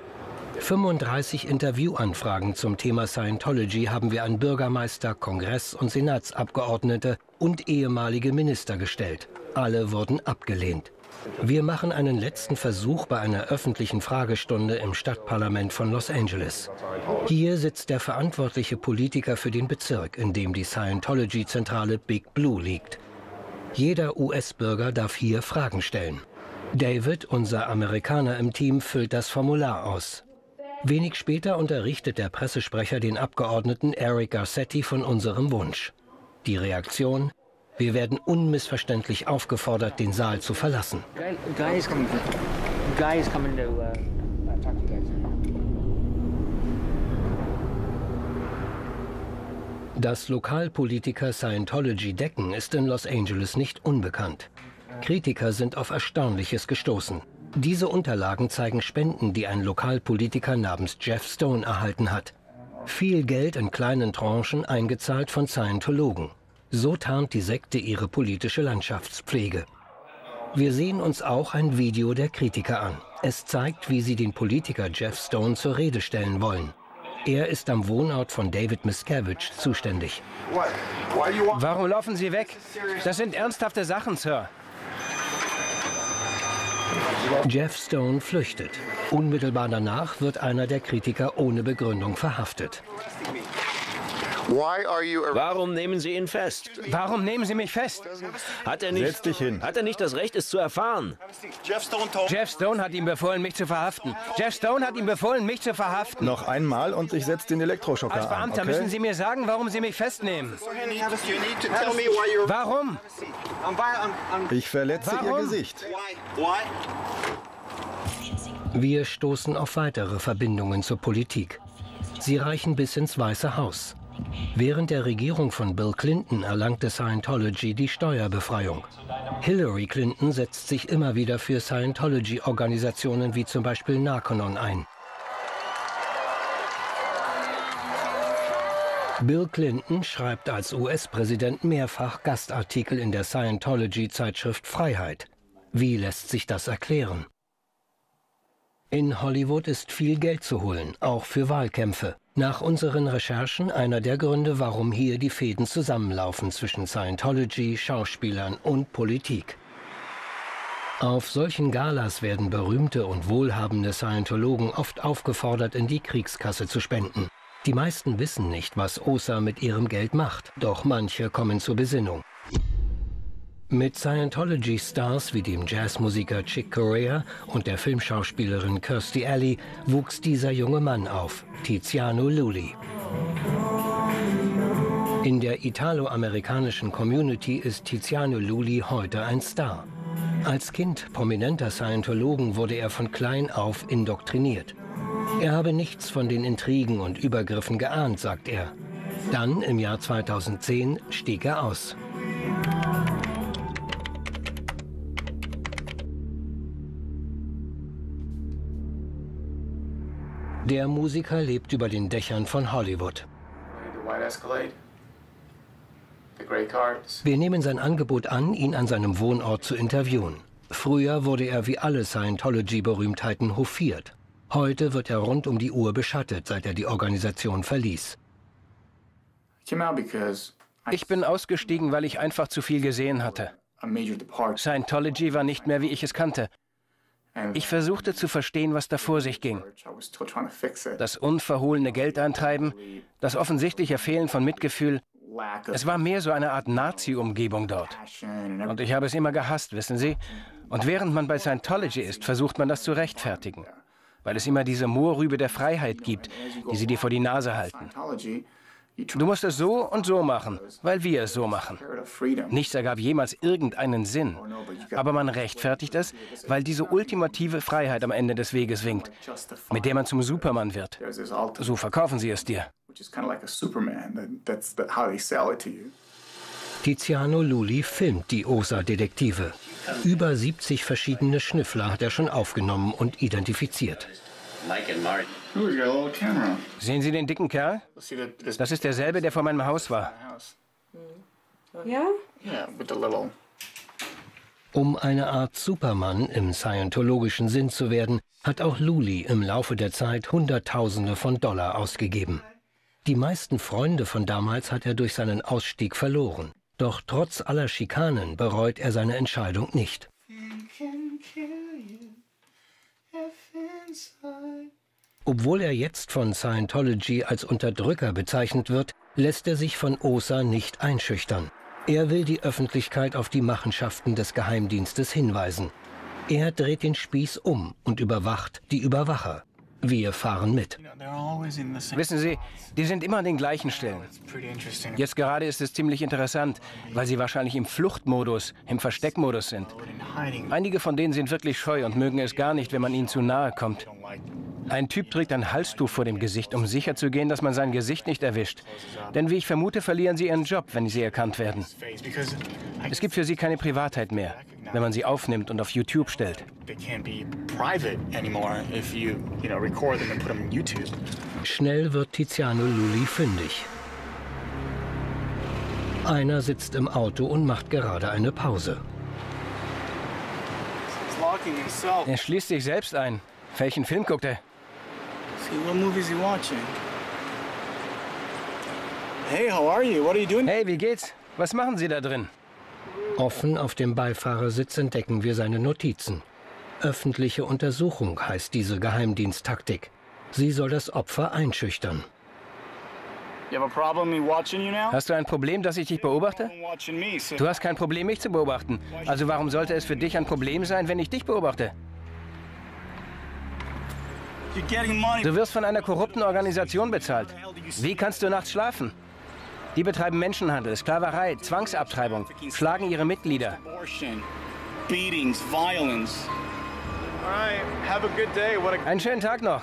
fünfunddreißig Interviewanfragen zum Thema Scientology haben wir an Bürgermeister, Kongress- und Senatsabgeordnete und ehemalige Minister gestellt. Alle wurden abgelehnt. Wir machen einen letzten Versuch bei einer öffentlichen Fragestunde im Stadtparlament von Los Angeles. Hier sitzt der verantwortliche Politiker für den Bezirk, in dem die Scientology-Zentrale Big Blue liegt. Jeder U S-Bürger darf hier Fragen stellen. David, unser Amerikaner im Team, füllt das Formular aus. Wenig später unterrichtet der Pressesprecher den Abgeordneten Eric Garcetti von unserem Wunsch. Die Reaktion: Wir werden unmissverständlich aufgefordert, den Saal zu verlassen. Dass Lokalpolitiker Scientology decken, ist in Los Angeles nicht unbekannt. Kritiker sind auf Erstaunliches gestoßen. Diese Unterlagen zeigen Spenden, die ein Lokalpolitiker namens Jeff Stone erhalten hat. Viel Geld in kleinen Tranchen eingezahlt von Scientologen. So tarnt die Sekte ihre politische Landschaftspflege. Wir sehen uns auch ein Video der Kritiker an. Es zeigt, wie sie den Politiker Jeff Stone zur Rede stellen wollen. Er ist am Wohnort von David Miscavige zuständig. Warum laufen Sie weg? Das sind ernsthafte Sachen, Sir. Jeff Stone flüchtet. Unmittelbar danach wird einer der Kritiker ohne Begründung verhaftet. Warum nehmen Sie ihn fest? Warum nehmen Sie mich fest? Hat er nicht, Setz dich hin. Hat er nicht das Recht, es zu erfahren? Jeff Stone hat ihm befohlen, mich zu verhaften. Jeff Stone hat ihm befohlen, mich zu verhaften. Noch einmal und ich setze den Elektroschocker an. Als Beamter an, okay? Müssen Sie mir sagen, warum Sie mich festnehmen. Warum? Ich verletze warum? Ihr Gesicht. Wir stoßen auf weitere Verbindungen zur Politik. Sie reichen bis ins Weiße Haus. Während der Regierung von Bill Clinton erlangte Scientology die Steuerbefreiung. Hillary Clinton setzt sich immer wieder für Scientology-Organisationen wie zum Beispiel Narconon ein. Bill Clinton schreibt als U S-Präsident mehrfach Gastartikel in der Scientology-Zeitschrift Freiheit. Wie lässt sich das erklären? In Hollywood ist viel Geld zu holen, auch für Wahlkämpfe. Nach unseren Recherchen einer der Gründe, warum hier die Fäden zusammenlaufen zwischen Scientology, Schauspielern und Politik. Auf solchen Galas werden berühmte und wohlhabende Scientologen oft aufgefordert, in die Kriegskasse zu spenden. Die meisten wissen nicht, was O S A mit ihrem Geld macht, doch manche kommen zur Besinnung. Mit Scientology-Stars wie dem Jazzmusiker Chick Corea und der Filmschauspielerin Kirstie Alley wuchs dieser junge Mann auf, Tiziano Lulli. In der italoamerikanischen Community ist Tiziano Lulli heute ein Star. Als Kind prominenter Scientologen wurde er von klein auf indoktriniert. Er habe nichts von den Intrigen und Übergriffen geahnt, sagt er. Dann, im Jahr zweitausendzehn, stieg er aus. Der Musiker lebt über den Dächern von Hollywood. Wir nehmen sein Angebot an, ihn an seinem Wohnort zu interviewen. Früher wurde er wie alle Scientology-Berühmtheiten hofiert. Heute wird er rund um die Uhr beschattet, seit er die Organisation verließ. Ich bin ausgestiegen, weil ich einfach zu viel gesehen hatte. Scientology war nicht mehr, wie ich es kannte. Ich versuchte zu verstehen, was da vor sich ging. Das unverhohlene Geldeintreiben, das offensichtliche Fehlen von Mitgefühl. Es war mehr so eine Art Nazi-Umgebung dort. Und ich habe es immer gehasst, wissen Sie. Und während man bei Scientology ist, versucht man das zu rechtfertigen. Weil es immer diese Mohrrübe der Freiheit gibt, die sie dir vor die Nase halten. Du musst es so und so machen, weil wir es so machen. Nichts ergab jemals irgendeinen Sinn. Aber man rechtfertigt es, weil diese ultimative Freiheit am Ende des Weges winkt, mit der man zum Superman wird. So verkaufen sie es dir. Tiziano Lulli filmt die O S A-Detektive. Über siebzig verschiedene Schnüffler hat er schon aufgenommen und identifiziert. Sehen Sie den dicken Kerl? Das ist derselbe, der vor meinem Haus war. Ja? Um eine Art Superman im scientologischen Sinn zu werden, hat auch Lulli im Laufe der Zeit Hunderttausende von Dollar ausgegeben. Die meisten Freunde von damals hat er durch seinen Ausstieg verloren. Doch trotz aller Schikanen bereut er seine Entscheidung nicht. Obwohl er jetzt von Scientology als Unterdrücker bezeichnet wird, lässt er sich von O S A nicht einschüchtern. Er will die Öffentlichkeit auf die Machenschaften des Geheimdienstes hinweisen. Er dreht den Spieß um und überwacht die Überwacher. Wir fahren mit. Wissen Sie, die sind immer an den gleichen Stellen. Jetzt gerade ist es ziemlich interessant, weil sie wahrscheinlich im Fluchtmodus, im Versteckmodus sind. Einige von denen sind wirklich scheu und mögen es gar nicht, wenn man ihnen zu nahe kommt. Ein Typ trägt ein Halstuch vor dem Gesicht, um sicherzugehen, dass man sein Gesicht nicht erwischt. Denn wie ich vermute, verlieren sie ihren Job, wenn sie erkannt werden. Es gibt für sie keine Privatheit mehr, wenn man sie aufnimmt und auf YouTube stellt. Schnell wird Tiziano Lulli fündig. Einer sitzt im Auto und macht gerade eine Pause. Er schließt sich selbst ein. Welchen Film guckt er? Hey, wie geht's? Was machen Sie da drin? Offen auf dem Beifahrersitz entdecken wir seine Notizen. Öffentliche Untersuchung heißt diese Geheimdiensttaktik. Sie soll das Opfer einschüchtern. Hast du ein Problem, dass ich dich beobachte? Du hast kein Problem, mich zu beobachten. Also warum sollte es für dich ein Problem sein, wenn ich dich beobachte? Du wirst von einer korrupten Organisation bezahlt. Wie kannst du nachts schlafen? Die betreiben Menschenhandel, Sklaverei, Zwangsabtreibung, schlagen ihre Mitglieder. Einen schönen Tag noch.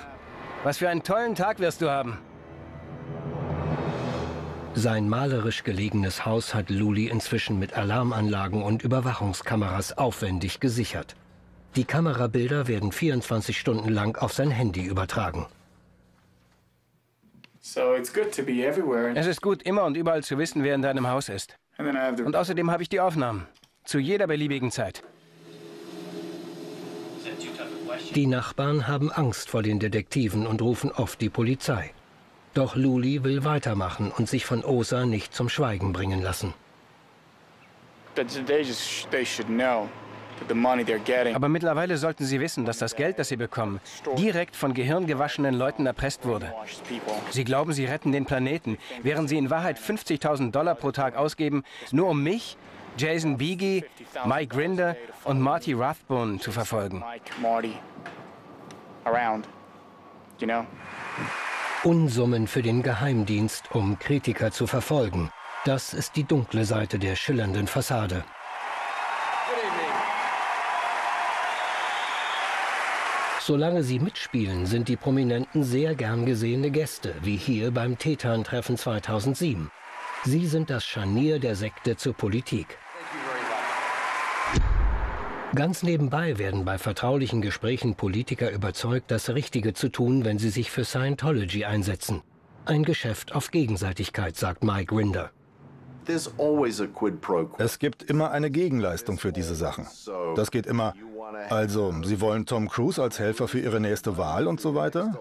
Was für einen tollen Tag wirst du haben. Sein malerisch gelegenes Haus hat Lulli inzwischen mit Alarmanlagen und Überwachungskameras aufwendig gesichert. Die Kamerabilder werden vierundzwanzig Stunden lang auf sein Handy übertragen. Es ist gut, immer und überall zu wissen, wer in deinem Haus ist. Und außerdem habe ich die Aufnahmen. Zu jeder beliebigen Zeit. Die Nachbarn haben Angst vor den Detektiven und rufen oft die Polizei. Doch Lulli will weitermachen und sich von Osa nicht zum Schweigen bringen lassen. Aber mittlerweile sollten sie wissen, dass das Geld, das sie bekommen, direkt von gehirngewaschenen Leuten erpresst wurde. Sie glauben, sie retten den Planeten, während sie in Wahrheit fünfzigtausend Dollar pro Tag ausgeben, nur um mich, Jason Beagy, Mike Rinder und Marty Rathbun zu verfolgen. Unsummen für den Geheimdienst, um Kritiker zu verfolgen. Das ist die dunkle Seite der schillernden Fassade. Solange sie mitspielen, sind die Prominenten sehr gern gesehene Gäste, wie hier beim Tetan-Treffen zweitausendsieben. Sie sind das Scharnier der Sekte zur Politik. Ganz nebenbei werden bei vertraulichen Gesprächen Politiker überzeugt, das Richtige zu tun, wenn sie sich für Scientology einsetzen. Ein Geschäft auf Gegenseitigkeit, sagt Mike Rinder. Es gibt immer eine Gegenleistung für diese Sachen. Das geht immer. Also, Sie wollen Tom Cruise als Helfer für Ihre nächste Wahl und so weiter?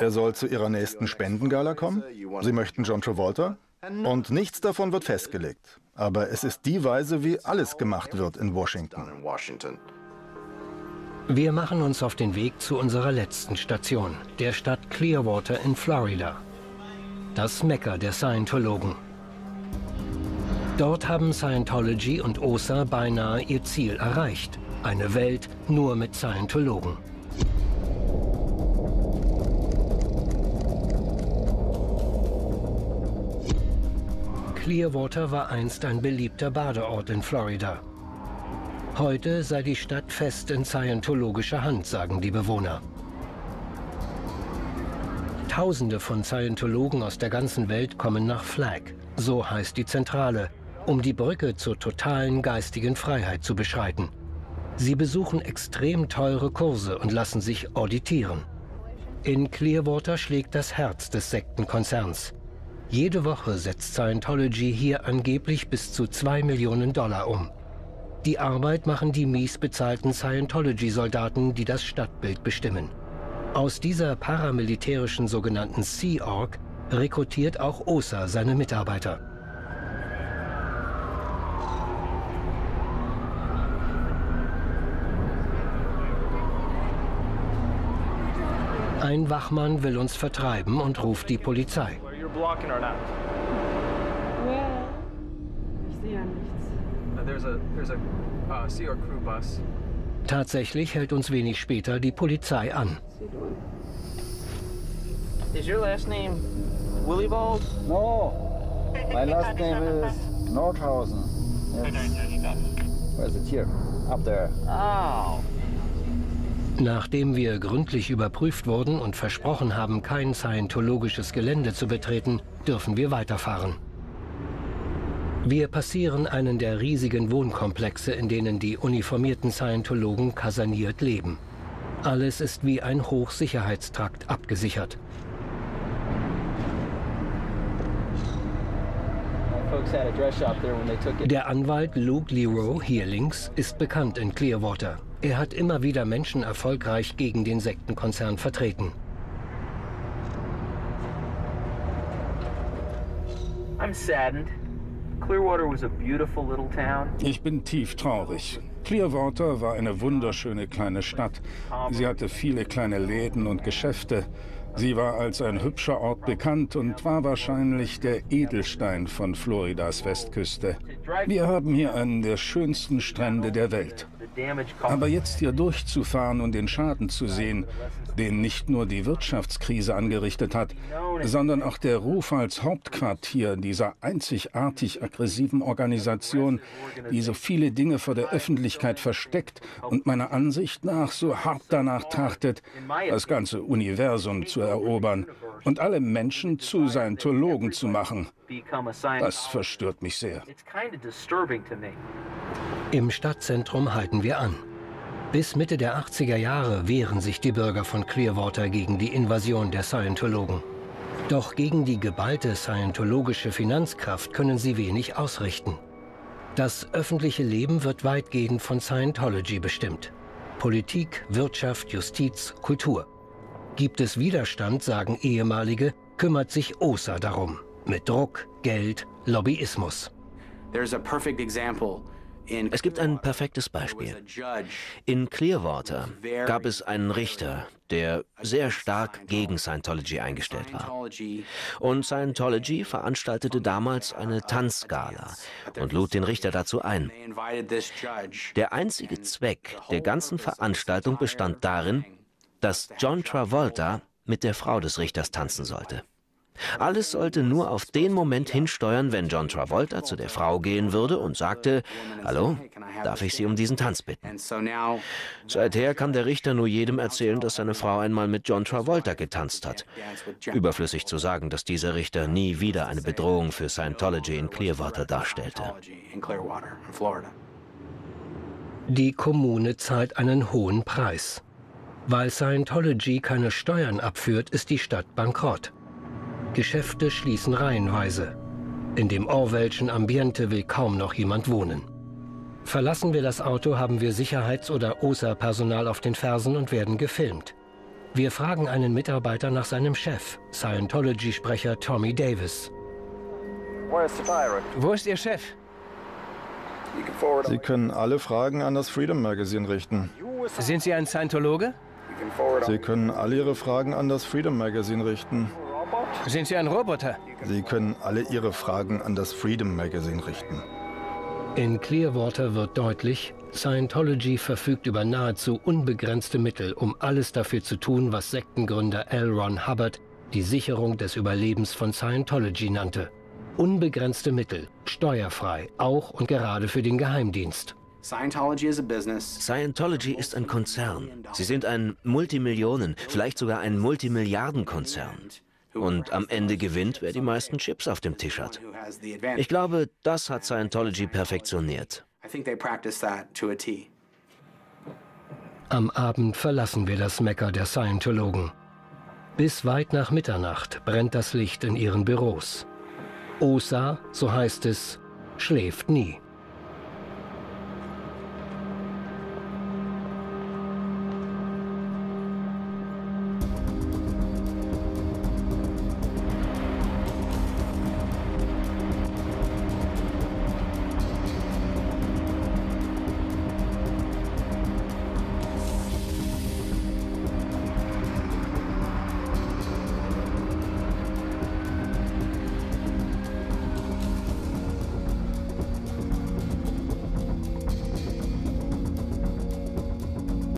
Er soll zu Ihrer nächsten Spendengala kommen? Sie möchten John Travolta? Und nichts davon wird festgelegt. Aber es ist die Weise, wie alles gemacht wird in Washington. Wir machen uns auf den Weg zu unserer letzten Station, der Stadt Clearwater in Florida. Das Mekka der Scientologen. Dort haben Scientology und O S A beinahe ihr Ziel erreicht. Eine Welt nur mit Scientologen. Clearwater war einst ein beliebter Badeort in Florida. Heute sei die Stadt fest in scientologischer Hand, sagen die Bewohner. Tausende von Scientologen aus der ganzen Welt kommen nach Flagg, so heißt die Zentrale, um die Brücke zur totalen geistigen Freiheit zu beschreiten. Sie besuchen extrem teure Kurse und lassen sich auditieren. In Clearwater schlägt das Herz des Sektenkonzerns. Jede Woche setzt Scientology hier angeblich bis zu zwei Millionen Dollar um. Die Arbeit machen die mies bezahlten Scientology-Soldaten, die das Stadtbild bestimmen. Aus dieser paramilitärischen sogenannten Sea Org rekrutiert auch O S A seine Mitarbeiter. Ein Wachmann will uns vertreiben und ruft die Polizei. Tatsächlich hält uns wenig später die Polizei an. Is your last name Willibald? No. My last name is Nordhausen. Yes. Where is it here? Up there. Oh. Nachdem wir gründlich überprüft wurden und versprochen haben, kein scientologisches Gelände zu betreten, dürfen wir weiterfahren. Wir passieren einen der riesigen Wohnkomplexe, in denen die uniformierten Scientologen kaserniert leben. Alles ist wie ein Hochsicherheitstrakt abgesichert. Der Anwalt Luke Leroy, hier links, ist bekannt in Clearwater. Er hat immer wieder Menschen erfolgreich gegen den Sektenkonzern vertreten. I'm saddened. Clearwater was a beautiful little town. Ich bin tief traurig. Clearwater war eine wunderschöne kleine Stadt. Sie hatte viele kleine Läden und Geschäfte. Sie war als ein hübscher Ort bekannt und war wahrscheinlich der Edelstein von Floridas Westküste. Wir haben hier einen der schönsten Strände der Welt. Aber jetzt hier durchzufahren und den Schaden zu sehen, den nicht nur die Wirtschaftskrise angerichtet hat, sondern auch der Ruf als Hauptquartier dieser einzigartig aggressiven Organisation, die so viele Dinge vor der Öffentlichkeit versteckt und meiner Ansicht nach so hart danach trachtet, das ganze Universum zu erobern und alle Menschen zu Scientologen zu machen. Das verstört mich sehr. Im Stadtzentrum halten wir an. Bis Mitte der achtziger Jahre wehren sich die Bürger von Clearwater gegen die Invasion der Scientologen. Doch gegen die geballte scientologische Finanzkraft können sie wenig ausrichten. Das öffentliche Leben wird weitgehend von Scientology bestimmt. Politik, Wirtschaft, Justiz, Kultur. Gibt es Widerstand, sagen Ehemalige, kümmert sich O S A darum. Mit Druck, Geld, Lobbyismus. Es gibt ein perfektes Beispiel. In Clearwater gab es einen Richter, der sehr stark gegen Scientology eingestellt war. Und Scientology veranstaltete damals eine Tanzgala und lud den Richter dazu ein. Der einzige Zweck der ganzen Veranstaltung bestand darin, dass John Travolta mit der Frau des Richters tanzen sollte. Alles sollte nur auf den Moment hinsteuern, wenn John Travolta zu der Frau gehen würde und sagte, hallo, darf ich Sie um diesen Tanz bitten? Seither kann der Richter nur jedem erzählen, dass seine Frau einmal mit John Travolta getanzt hat. Überflüssig zu sagen, dass dieser Richter nie wieder eine Bedrohung für Scientology in Clearwater darstellte. Die Kommune zahlt einen hohen Preis. Weil Scientology keine Steuern abführt, ist die Stadt bankrott. Geschäfte schließen reihenweise. In dem Orwellschen Ambiente will kaum noch jemand wohnen. Verlassen wir das Auto, haben wir Sicherheits- oder O S A-Personal auf den Fersen und werden gefilmt. Wir fragen einen Mitarbeiter nach seinem Chef, Scientology-Sprecher Tommy Davis. Wo ist Ihr Chef? Sie können alle Fragen an das Freedom Magazine richten. Sind Sie ein Scientologe? Sie können alle Ihre Fragen an das Freedom Magazine richten. Sind Sie ein Roboter? Sie können alle Ihre Fragen an das Freedom Magazine richten. In Clearwater wird deutlich, Scientology verfügt über nahezu unbegrenzte Mittel, um alles dafür zu tun, was Sektengründer L. Ron Hubbard die Sicherung des Überlebens von Scientology nannte. Unbegrenzte Mittel, steuerfrei, auch und gerade für den Geheimdienst. Scientology ist ein Konzern. Sie sind ein Multimillionen-, vielleicht sogar ein Multimilliarden-Konzern. Und am Ende gewinnt, wer die meisten Chips auf dem Tisch hat. Ich glaube, das hat Scientology perfektioniert. Am Abend verlassen wir das Mekka der Scientologen. Bis weit nach Mitternacht brennt das Licht in ihren Büros. O S A, so heißt es, schläft nie.